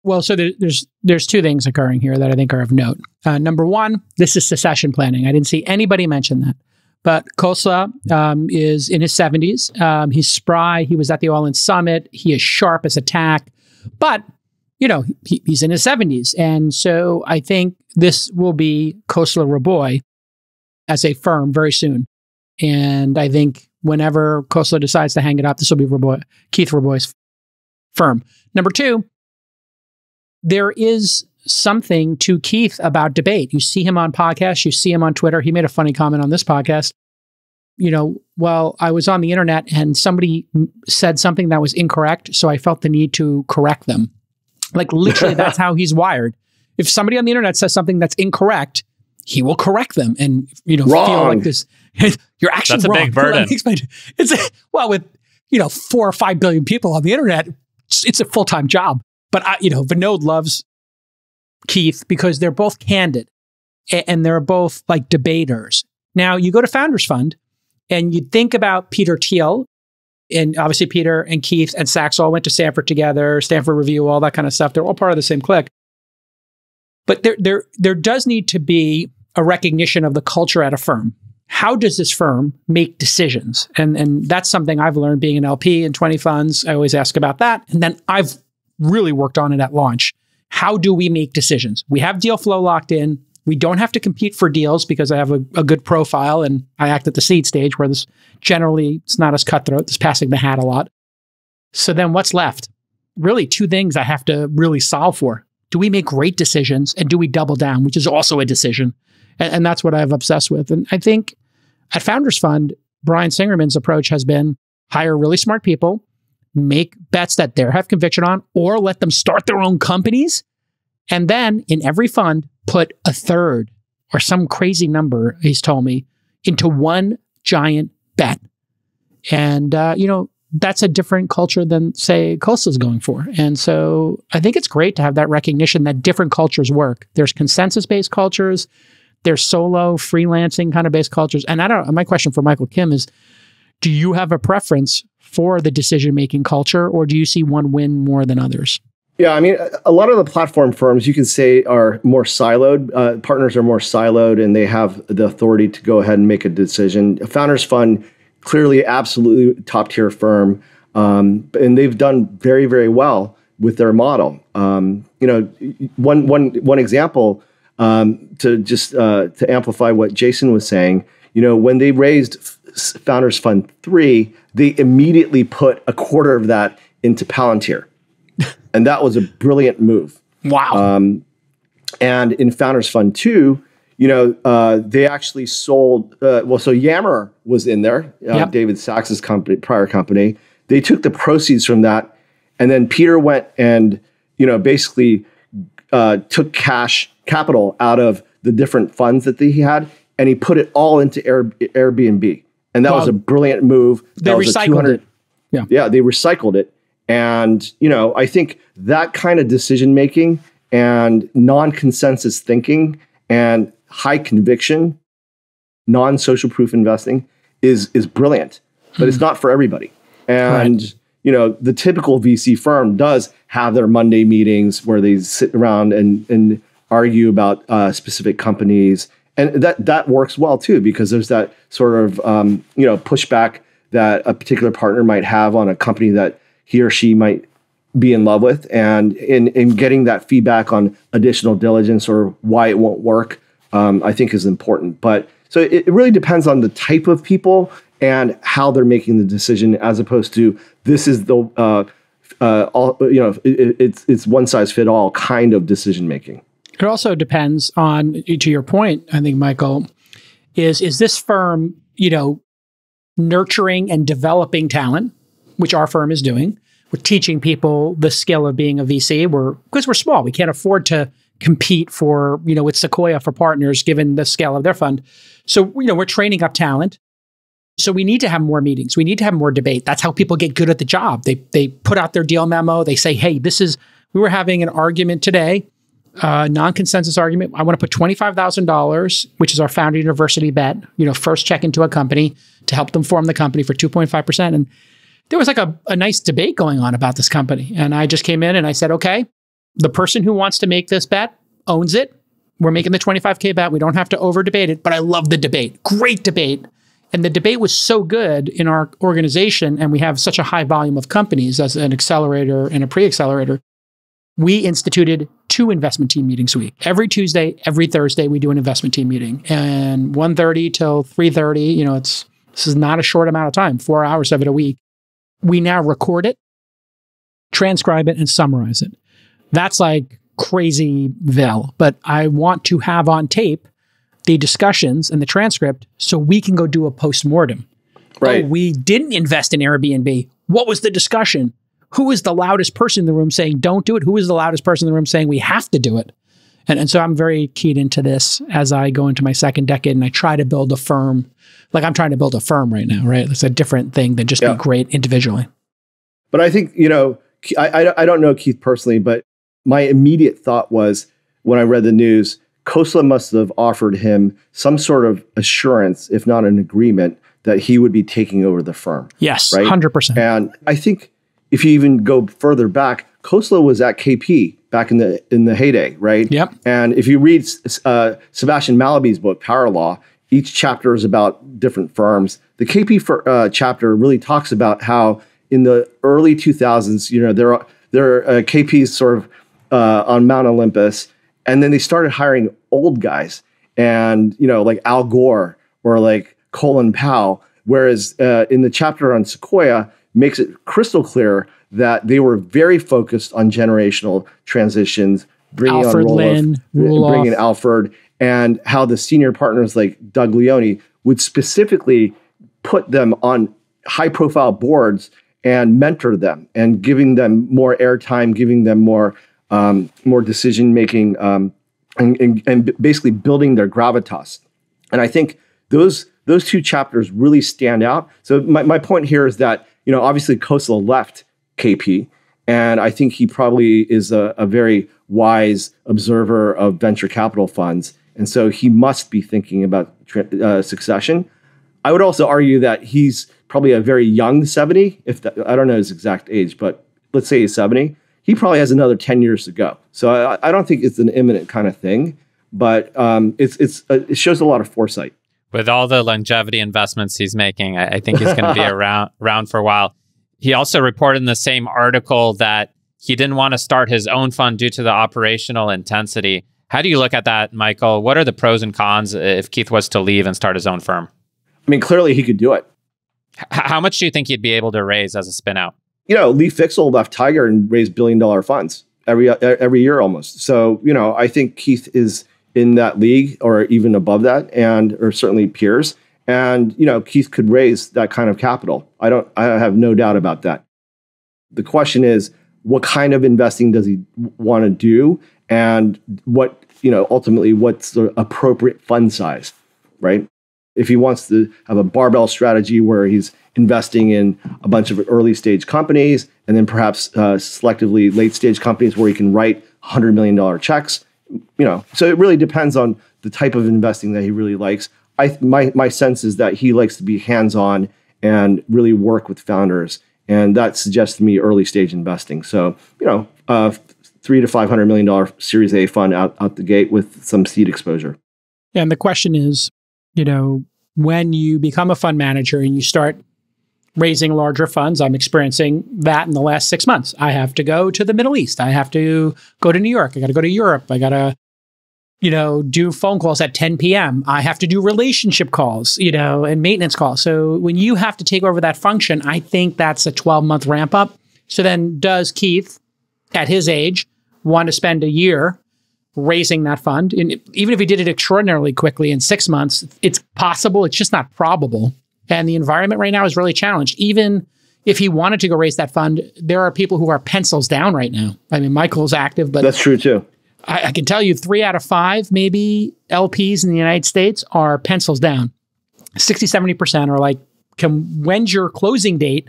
Well, so there's two things occurring here that I think are of note. Number one, this is succession planning. I didn't see anybody mention that. But Khosla is in his 70s. He's spry. He was at the All In Summit. He is sharp as a tack. But you know, he's in his 70s. And so I think this will be Khosla Rabois as a firm very soon. And I think whenever Khosla decides to hang it up, this will be Keith Rabois' firm. Number two, there is something to Keith about debate. You see him on podcasts, you see him on Twitter. He made a funny comment on this podcast. You know, well, I was on the internet and somebody said something that was incorrect, so I felt the need to correct them. Like literally, that's how he's wired. If somebody on the internet says something that's incorrect, he will correct them, and you know, wrong. Feel like this. You're actually that's a wrong. Big burden. It's well, with you know 4 or 5 billion people on the internet, it's a full-time job. But you know, Vinod loves Keith because they're both candid, and they're both like debaters. Now you go to Founders Fund, and you think about Peter Thiel. And obviously Peter and Keith and Sachs all went to Stanford together, Stanford Review, all that kind of stuff. They're all part of the same clique. But there does need to be a recognition of the culture at a firm. How does this firm make decisions? And that's something I've learned being an LP in 20 funds. I always ask about that. And then I've really worked on it at launch. How do we make decisions? We have deal flow locked in. We don't have to compete for deals because I have a good profile and I act at the seed stage where this generally, it's not as cutthroat, it's passing the hat a lot. So then what's left? Really two things I have to really solve for. Do we make great decisions and do we double down, which is also a decision? And that's what I've obsessed with. And I think at Founders Fund, Brian Singerman's approach has been hire really smart people, make bets that they have conviction on, or let them start their own companies. And then in every fund, put a third or some crazy number, he's told me, into one giant bet. And, you know, that's a different culture than, say, Khosla's going for. And so I think it's great to have that recognition that different cultures work. There's consensus-based cultures. There's solo, freelancing kind of based cultures. And I don't know, my question for Michael Kim is, do you have a preference for the decision-making culture, or do you see one win more than others? Yeah, I mean, a lot of the platform firms, you can say, are more siloed. Partners are more siloed, and they have the authority to go ahead and make a decision. Founders Fund, clearly, absolutely top-tier firm, and they've done very, very well with their model. You know, one example to amplify what Jason was saying. You know, when they raised Founders Fund 3, they immediately put a quarter of that into Palantir. And that was a brilliant move. Wow. And in Founders Fund 2, you know, they actually sold, well, so Yammer was in there, yep. David Sachs's company, prior company. They took the proceeds from that. And then Peter went and, you know, basically took cash capital out of the different funds that he had, and he put it all into Airbnb. And that was a brilliant move. They recycled it. Yeah, they recycled it. And, you know, I think that kind of decision making and non-consensus thinking and high conviction, non-social proof investing is brilliant, but it's not for everybody. And, you know, the typical VC firm does have their Monday meetings where they sit around and argue about specific companies. And that works well, too, because there's that sort of, you know, pushback that a particular partner might have on a company that he or she might be in love with. And in getting that feedback on additional diligence or why it won't work, I think is important. But so it really depends on the type of people and how they're making the decision, as opposed to this is the, all, you know, it's one size fit all kind of decision making. It also depends on, to your point, I think, Michael, is this firm, you know, nurturing and developing talent, which our firm is doing. We're teaching people the skill of being a VC. Because we're small, we can't afford to compete for, you know, with Sequoia for partners, given the scale of their fund. So, you know, we're training up talent. So we need to have more meetings. We need to have more debate. That's how people get good at the job. They put out their deal memo. They say, hey, we were having an argument today, non-consensus argument. I want to put $25,000, which is our founder university bet, you know, first check into a company to help them form the company for 2.5%. And there was like a nice debate going on about this company. And I just came in and I said, okay, the person who wants to make this bet owns it. We're making the 25K bet. We don't have to over debate it, but I love the debate. Great debate. And the debate was so good in our organization, and we have such a high volume of companies as an accelerator and a pre-accelerator. We instituted 2 investment team meetings a week. Every Tuesday, every Thursday, we do an investment team meeting. And 1:30 till 3:30, you know, this is not a short amount of time, 4 hours of it a week. We now record it, transcribe it, and summarize it. That's like crazy vel, but I want to have on tape the discussions and the transcript so we can go do a postmortem. Right. Oh, we didn't invest in Airbnb. What was the discussion? Who is the loudest person in the room saying, don't do it? Who is the loudest person in the room saying, we have to do it? And so I'm very keyed into this as I go into my second decade, and I try to build a firm. Like, I'm trying to build a firm right now, right? It's a different thing than just be great individually. But I think, you know, I don't know Keith personally, but my immediate thought was, when I read the news, Khosla must have offered him some sort of assurance, if not an agreement, that he would be taking over the firm. Yes, right? 100%. And I think if you even go further back, Khosla was at KP back in the heyday, right? Yep. And if you read Sebastian Malaby's book, Power Law, each chapter is about different firms. The KP chapter really talks about how in the early 2000s, you know, there are KPs sort of on Mount Olympus, and then they started hiring old guys, and, you know, like Al Gore or like Colin Powell. Whereas in the chapter on Sequoia, makes it crystal clear that they were very focused on generational transitions, bringing Alfred bringing Alfred, and how the senior partners like Doug Leone would specifically put them on high-profile boards and mentor them, and giving them more airtime, giving them more decision making, and basically building their gravitas. And I think those 2 chapters really stand out. So my point here is that, you know, obviously Khosla left KP, and I think he probably is a very wise observer of venture capital funds. And so he must be thinking about succession. I would also argue that he's probably a very young 70. I don't know his exact age, but let's say he's 70. He probably has another 10 years to go. So I don't think it's an imminent kind of thing, but it shows a lot of foresight. With all the longevity investments he's making, I think he's going to be around for a while. He also reported in the same article that he didn't want to start his own fund due to the operational intensity. How do you look at that, Michael? What are the pros and cons if Keith was to leave and start his own firm? I mean, clearly he could do it. How much do you think he'd be able to raise as a spin out? You know, Lee Fixel left Tiger and raised billion-dollar funds every year almost. So, you know, I think Keith is in that league or even above that, or certainly peers. And, you know, Keith could raise that kind of capital. I have no doubt about that. The question is, what kind of investing does he want to do? And what, you know, ultimately, what's the appropriate fund size, right? if he wants to have a barbell strategy where he's investing in a bunch of early stage companies and then perhaps selectively late stage companies where he can write $100 million checks, you know. So it really depends on the type of investing that he really likes. My sense is that he likes to be hands-on and really work with founders. And that suggests to me early stage investing. So, you know, $300 to $500 million Series A fund out the gate with some seed exposure. Yeah, and the question is, you know, when you become a fund manager and you start raising larger funds, I'm experiencing that in the last 6 months. I have to go to the Middle East. I have to go to New York. I got to go to Europe. I got to, you know, do phone calls at 10 p.m. I have to do relationship calls, you know, and maintenance calls. So when you have to take over that function, I think that's a 12-month ramp up. So then does Keith, at his age, want to spend a year raising that fund? And even if he did it extraordinarily quickly in 6 months, it's possible, it's just not probable. And the environment right now is really challenged. Even if he wanted to go raise that fund, there are people who are pencils down right now. I mean, Michael's active, but— That's true too. I can tell you 3 out of 5, maybe, LPs in the United States are pencils down. 60, 70% are like, when's your closing date?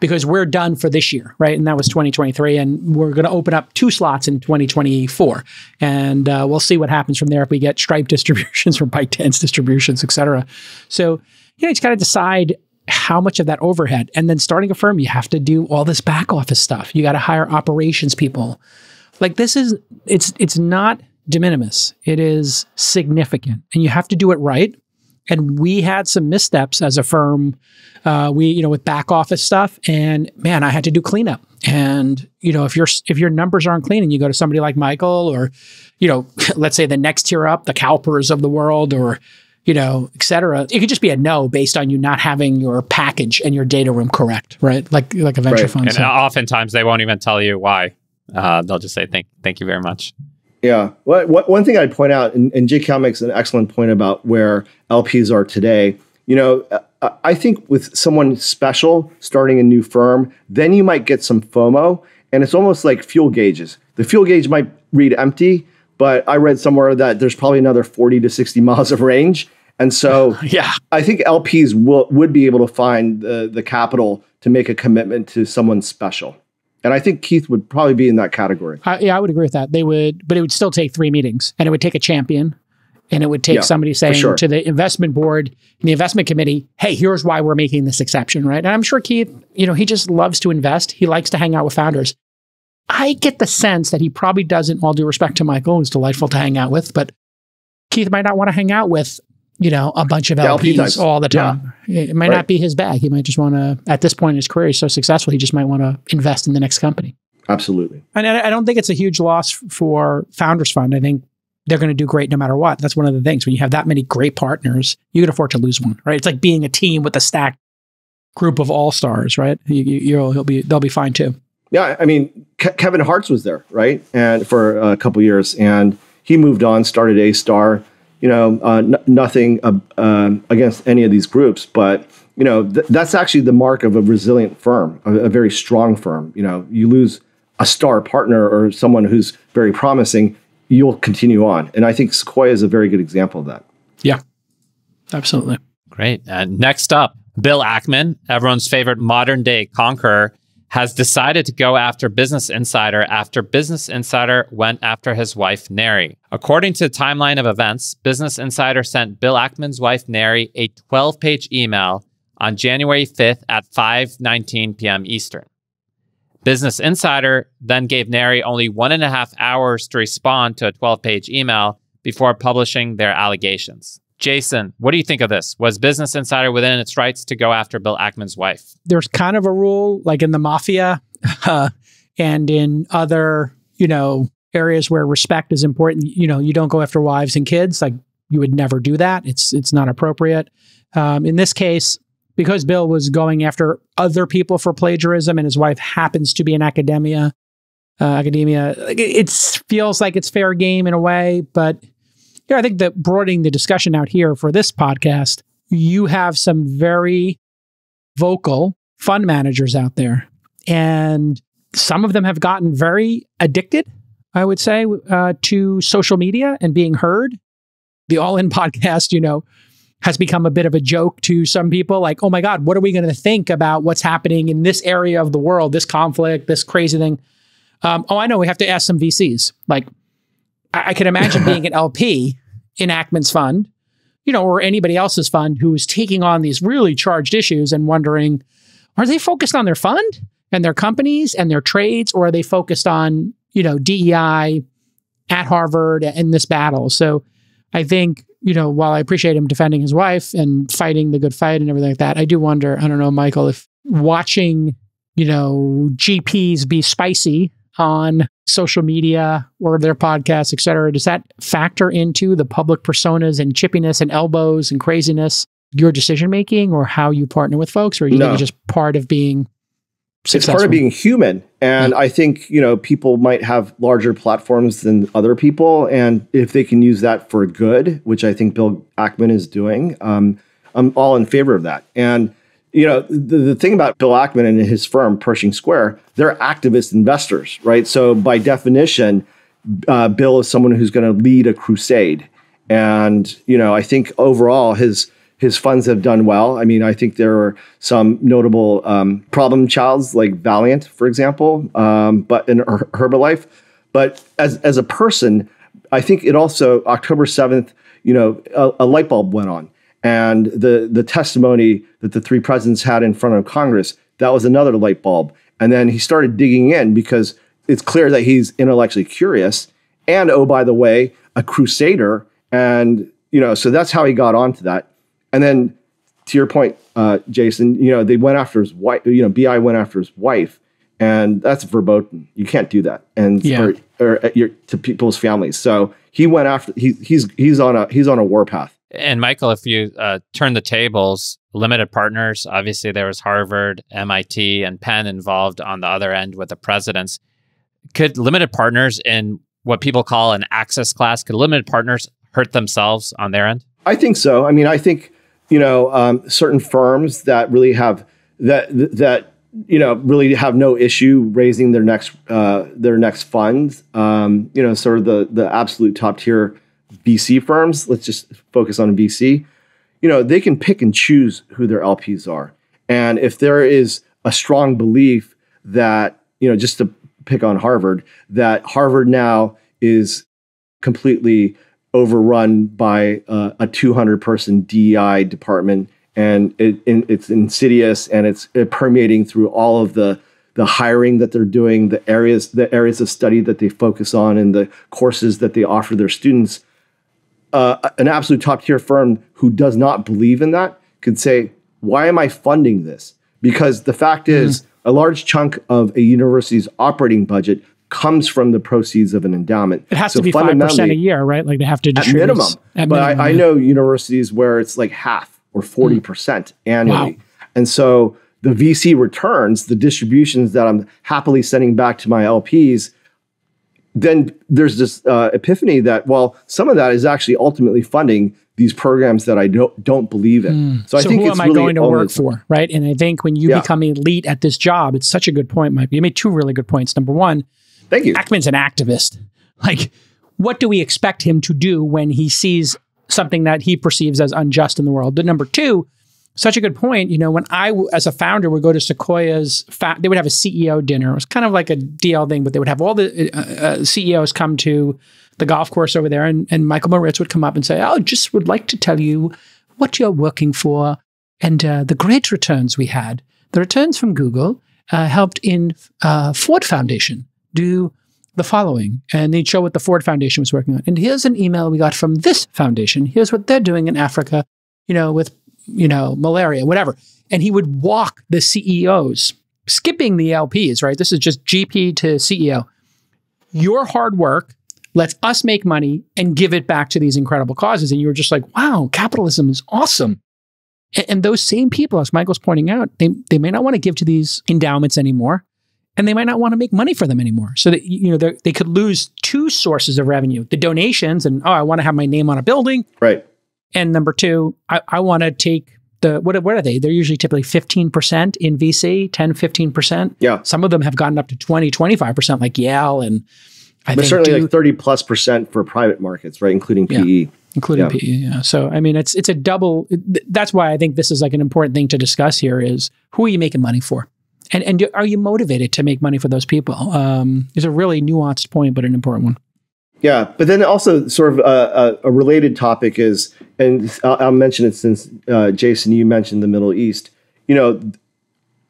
Because we're done for this year, right? And that was 2023. And we're going to open up 2 slots in 2024. And we'll see what happens from there if we get Stripe distributions or ByteDance distributions, et cetera. So, you know, you just got to decide how much of that overhead. And then starting a firm, you have to do all this back office stuff. You got to hire operations people. Like this is, it's not de minimis. It is significant and you have to do it right. And we had some missteps as a firm, you know, with back office stuff, and man, I had to do cleanup. And, you know, if your numbers aren't clean and you go to somebody like Michael or, you know, let's say the next tier up, the CalPERS of the world or, you know, et cetera, it could just be a no based on you not having your package and your data room correct, right? Like a venture fund. And oftentimes they won't even tell you why. They'll just say, thank you very much. Yeah. Well, one thing I'd point out, and Jay Cal makes an excellent point about where LPs are today, you know, I think with someone special starting a new firm, then you might get some FOMO. And it's almost like fuel gauges. The fuel gauge might read empty, but I read somewhere that there's probably another 40 to 60 miles of range. And so yeah. I think LPs would be able to find the capital to make a commitment to someone special. And I think Keith would probably be in that category. Yeah, I would agree with that. They would, but it would still take 3 meetings, and it would take a champion, and it would take somebody saying to the investment board and the investment committee, hey, here's why we're making this exception, right? And I'm sure Keith, you know, he just loves to invest. He likes to hang out with founders. I get the sense that he probably doesn't, all due respect to Michael, who's delightful to hang out with, but Keith might not want to hang out with, you know, a bunch of LPs all the time. Yeah. It might not be his bag. He might just want to, at this point in his career, he's so successful, he just might want to invest in the next company. Absolutely. And I don't think it's a huge loss for Founders Fund. I think they're going to do great no matter what. That's one of the things. When you have that many great partners, you can afford to lose one, right? It's like being a team with a stacked group of all-stars, right? They'll be fine too. Yeah. I mean, Kevin Hartz was there, right? And for a couple years, and he moved on, started A-Star. You know, nothing against any of these groups, but, you know, that's actually the mark of a resilient firm, a very strong firm. You know, you lose a star partner or someone who's very promising, you'll continue on. And I think Sequoia is a very good example of that. Yeah, absolutely. Great. Next up, Bill Ackman, everyone's favorite modern day conqueror, has decided to go after Business Insider after Business Insider went after his wife, Neri. According to the timeline of events, Business Insider sent Bill Ackman's wife, Neri, a 12-page email on January 5th at 5:19 p.m. Eastern. Business Insider then gave Neri only 1.5 hours to respond to a 12-page email before publishing their allegations. Jason, what do you think of this? Was Business Insider within its rights to go after Bill Ackman's wife? There's kind of a rule, like in the mafia and in other, you know, areas where respect is important. You know, you don't go after wives and kids. Like you would never do that. It's not appropriate. In this case, because Bill was going after other people for plagiarism, and his wife happens to be in academia, it feels like it's fair game in a way, but. Yeah, I think that broadening the discussion out here for this podcast, you have some very vocal fund managers out there. And some of them have gotten very addicted, I would say, to social media and being heard. The All In podcast, you know, has become a bit of a joke to some people, like, oh my God, what are we going to think about what's happening in this area of the world, this conflict, this crazy thing? Oh, I know, we have to ask some VCs. Like, I could imagine being an LP in Ackman's fund, you know, or anybody else's fund who is taking on these really charged issues and wondering, are they focused on their fund and their companies and their trades, or are they focused on, you know, DEI at Harvard and this battle? So I think, you know, while I appreciate him defending his wife and fighting the good fight and everything like that, I do wonder, I don't know, Michael, if watching, you know, GPs be spicy on social media or their podcasts, et cetera, does that factor into the public personas and chippiness and elbows and craziness, your decision-making or how you partner with folks? Or are you think it's just part of being successful? It's part of being human. And I think, you know, people might have larger platforms than other people. And if they can use that for good, which I think Bill Ackman is doing, I'm all in favor of that. And, you know, the thing about Bill Ackman and his firm, Pershing Square, they're activist investors, right? So by definition, Bill is someone who's going to lead a crusade. And, you know, I think overall his funds have done well. I mean, I think there are some notable problem childs like Valiant, for example, but in Herbalife. But as a person, I think it also, October 7th, you know, a light bulb went on. And the testimony that the three presidents had in front of Congress, that was another light bulb. And then he started digging in because it's clear that he's intellectually curious and, oh, by the way, a crusader. And, you know, so that's how he got onto that. And then to your point, Jason, you know, they went after his wife, you know, BI went after his wife, and that's verboten. You can't do that. And to people's families. So he went after, he's on a warpath. And Michael, if you turn the tables, limited partners, obviously there was Harvard, MIT, and Penn involved on the other end with the presidents. Could limited partners in what people call an access class, could limited partners hurt themselves on their end? I think so. I mean, I think, you know, certain firms that really have really have no issue raising their next funds. You know, sort of the absolute top tier VC firms. Let's just focus on VC. You know, they can pick and choose who their LPs are, and if there is a strong belief that, you know, just to pick on Harvard, that Harvard now is completely overrun by a 200-person DEI department, and it's insidious, and it's permeating through all of the hiring that they're doing, the areas of study that they focus on, and the courses that they offer their students. An absolute top-tier firm who does not believe in that could say, why am I funding this? Because the fact is, a large chunk of a university's operating budget comes from the proceeds of an endowment. It has to be 5% a year, right? Like they have to distribute. At minimum. I know universities where it's like half or 40% annually. Wow. And so the VC returns, the distributions that I'm happily sending back to my LPs, then there's this epiphany that, well, some of that is actually ultimately funding these programs that I don't believe in. So I think it's really going to work for, right? And I think when you become elite at this job, it's such a good point, Mike. You made two really good points. Number one, thank you. Ackman's an activist. Like, what do we expect him to do when he sees something that he perceives as unjust in the world? But number two, such a good point. You know, when I, as a founder, would go to Sequoia's, they would have a CEO dinner. It was kind of like a DL thing, but they would have all the CEOs come to the golf course over there, and Michael Moritz would come up and say, oh, just would like to tell you what you're working for and the great returns we had. The returns from Google helped in Ford Foundation do the following. And they'd show what the Ford Foundation was working on. And here's an email we got from this foundation. Here's what they're doing in Africa, you know, with, you know, malaria, whatever. And he would walk the CEOs, skipping the LPs, right? This is just GP to CEO. Your hard work lets us make money and give it back to these incredible causes. And you were just like, wow, capitalism is awesome. And those same people, as Michael's pointing out, they may not want to give to these endowments anymore, and they might not want to make money for them anymore. So that, you know, they could lose two sources of revenue, the donations and, oh, I want to have my name on a building. Right. And number two, I want to take the, what are they? They're usually typically 15% in VC, 10, 15%. Yeah. Some of them have gotten up to 20, 25%, like Yale. And I think certainly like 30+% for private markets, right? Including PE. including PE. Yeah. So, I mean, it's a double. That's why I think this is like an important thing to discuss here is who are you making money for? And are you motivated to make money for those people? It's a really nuanced point, but an important one. Yeah, but then also sort of a related topic is, and I'll mention it since, Jason, you mentioned the Middle East. You know,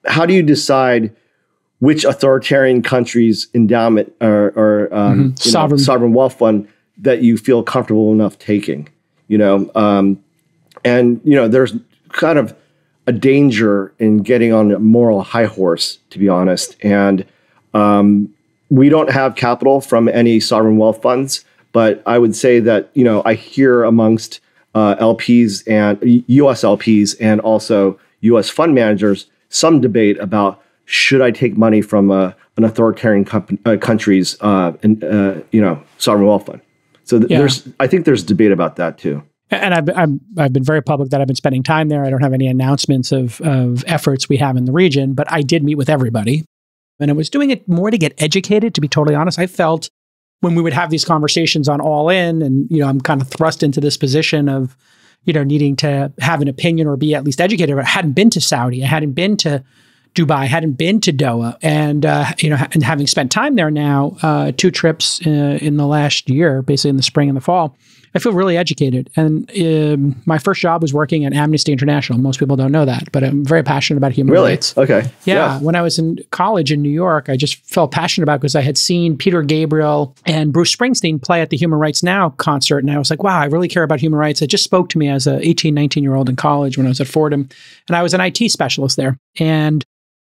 how do you decide which authoritarian country's endowment or sovereign wealth fund that you feel comfortable enough taking? You know, and, you know, there's kind of a danger in getting on a moral high horse, to be honest. And we don't have capital from any sovereign wealth funds, but I would say that, you know, I hear amongst LPs and US LPs and also US fund managers some debate about, should I take money from an authoritarian country's you know, sovereign wealth fund? So I think there's debate about that too. And I've been very public that I've been spending time there. I don't have any announcements of efforts we have in the region, but I did meet with everybody. And I was doing it more to get educated, to be totally honest. I felt when we would have these conversations on All In, and, you know, I'm kind of thrust into this position of, you know, needing to have an opinion or be at least educated. But I hadn't been to Saudi. I hadn't been to Dubai. I hadn't been to Doha. And, you know, and having spent time there now, 2 trips in the last year, basically in the spring and the fall, I feel really educated. And my first job was working at Amnesty International. Most people don't know that, but I'm very passionate about human rights. Really? Okay. Yeah. When I was in college in New York, I just felt passionate about it because I had seen Peter Gabriel and Bruce Springsteen play at the Human Rights Now concert. And I was like, wow, I really care about human rights. It just spoke to me as an 18, 19-year-old in college when I was at Fordham. And I was an IT specialist there. And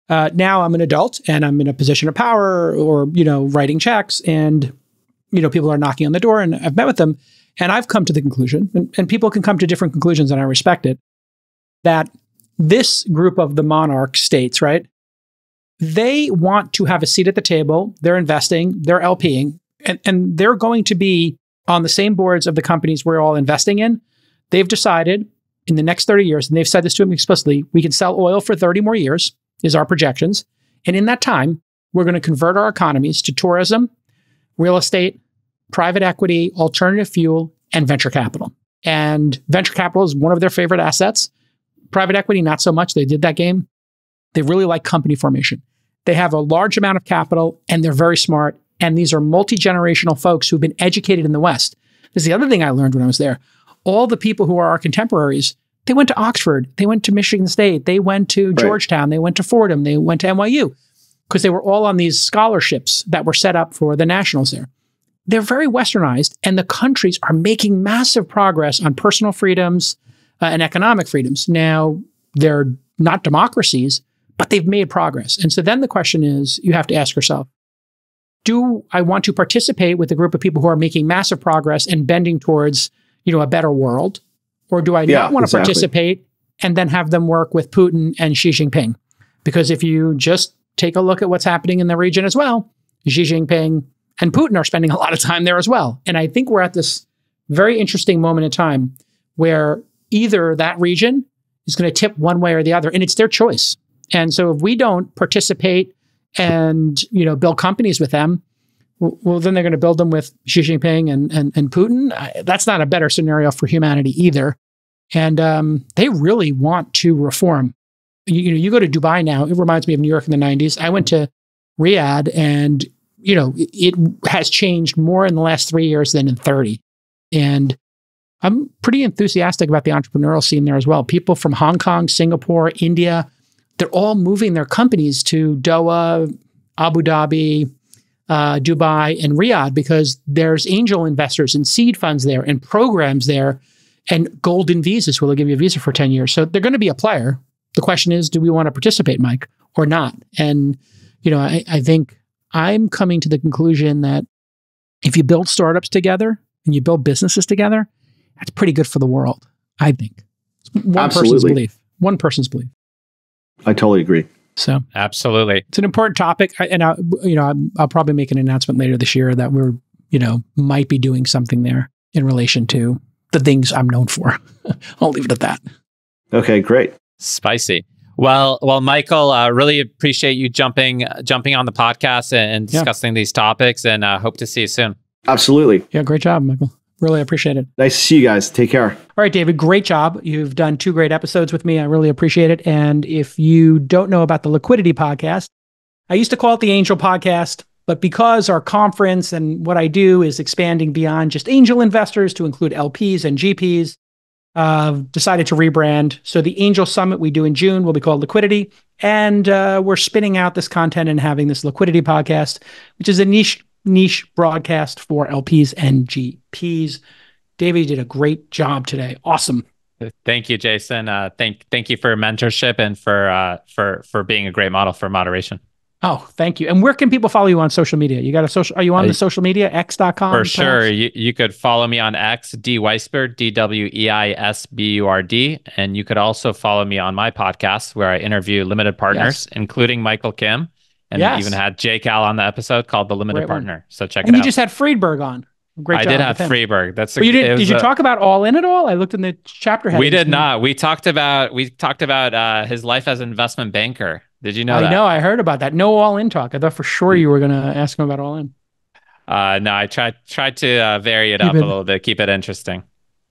now I'm an adult and I'm in a position of power or, you know, writing checks. And, you know, people are knocking on the door and I've met with them. And I've come to the conclusion, and people can come to different conclusions, and I respect it, that this group of the monarch states, right, they want to have a seat at the table. They're investing, they're LPing, and they're going to be on the same boards of the companies we're all investing in. They've decided in the next 30 years, and they've said this to me explicitly, we can sell oil for 30 more years, is our projections. And in that time, we're going to convert our economies to tourism, real estate, private equity, alternative fuel, and venture capital. And venture capital is one of their favorite assets. Private equity, not so much. They did that game. They really like company formation. They have a large amount of capital, and they're very smart. And these are multi-generational folks who've been educated in the West. This is the other thing I learned when I was there. All the people who are our contemporaries, they went to Oxford. They went to Michigan State. They went to Georgetown. They went to Fordham. They went to NYU because they were all on these scholarships that were set up for the nationals there. They're very Westernized, and the countries are making massive progress on personal freedoms and economic freedoms. Now, they're not democracies, but they've made progress. And so then the question is, you have to ask yourself, do I want to participate with a group of people who are making massive progress and bending towards, you know, a better world? Or do I not want to participate and then have them work with Putin and Xi Jinping? Because if you just take a look at what's happening in the region as well, Xi Jinping and Putin are spending a lot of time there as well. And I think we're at this very interesting moment in time where either that region is going to tip one way or the other, and it's their choice. And so if we don't participate and, you know, build companies with them, well, then they're going to build them with Xi Jinping and Putin. That's not a better scenario for humanity either. And they really want to reform. You know, you go to Dubai now, it reminds me of New York in the 90s. I went to Riyadh, and you know, it has changed more in the last 3 years than in 30. And I'm pretty enthusiastic about the entrepreneurial scene there as well. People from Hong Kong, Singapore, India, they're all moving their companies to Doha, Abu Dhabi, Dubai, and Riyadh because there's angel investors and seed funds there and programs there and golden visas. Will they give you a visa for 10 years? So they're going to be a player. The question is, do we want to participate, Mike, or not? And, you know, I think I'm coming to the conclusion that if you build startups together and you build businesses together, that's pretty good for the world, I think. One person's belief. I totally agree. So absolutely. It's an important topic. I'll probably make an announcement later this year that we're, you know, might be doing something there in relation to the things I'm known for. I'll leave it at that. Okay, great. Spicy. Well, Michael, really appreciate you jumping on the podcast and discussing these topics, and hope to see you soon. Absolutely. Yeah, great job, Michael. Really appreciate it. Nice to see you guys. Take care. All right, David, great job. You've done two great episodes with me. I really appreciate it. And if you don't know about the Liquidity podcast, I used to call it the Angel Podcast, but because our conference and what I do is expanding beyond just angel investors to include LPs and GPs, decided to rebrand. So the Angel Summit we do in June will be called Liquidity. And we're spinning out this content and having this Liquidity podcast, which is a niche broadcast for LPs and GPs. David, you did a great job today. Awesome. Thank you, Jason. Thank you for your mentorship and for being a great model for moderation. Oh, thank you. And where can people follow you on social media? You got a social, are you on the social media, x.com? For sure. You could follow me on X, D Weisburd, DWEISBURD. And you could also follow me on my podcast where I interview limited partners, including Michael Kim. And I even had Jay Cal on the episode called The Limited Partner. So check it out. And you just had Friedberg on. Great job. I did have Friedberg. Did you talk about All In at all? I looked in the chapter head. We did not. We talked about his life as an investment banker. Did you know that? I know. I heard about that. No All In talk. I thought for sure you were going to ask him about All In. No, I tried to vary it up a little bit, keep it interesting.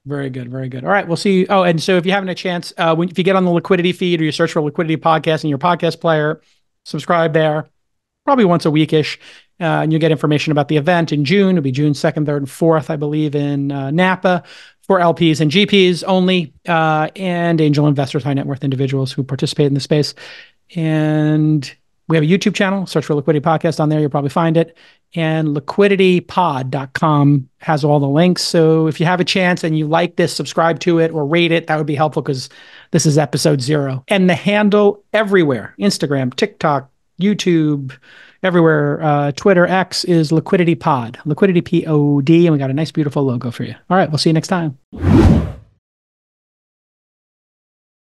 Very good. Very good. All right. We'll see you. Oh, and so if you haven't a chance, if you get on the Liquidity feed or you search for Liquidity Podcast in your podcast player, subscribe there, probably once a weekish, and you'll get information about the event in June. It'll be June 2nd, 3rd, and 4th, I believe, in Napa for LPs and GPs only, and angel investors, high net worth individuals who participate in the space. And we have a YouTube channel. Search for Liquidity Podcast on there. You'll probably find it. And liquiditypod.com has all the links. So if you have a chance and you like this, subscribe to it or rate it. That would be helpful because this is episode 0. And the handle everywhere, Instagram, TikTok, YouTube, everywhere, Twitter, X is Liquidity Pod, Liquidity Pod. And we got a nice, beautiful logo for you. All right. We'll see you next time.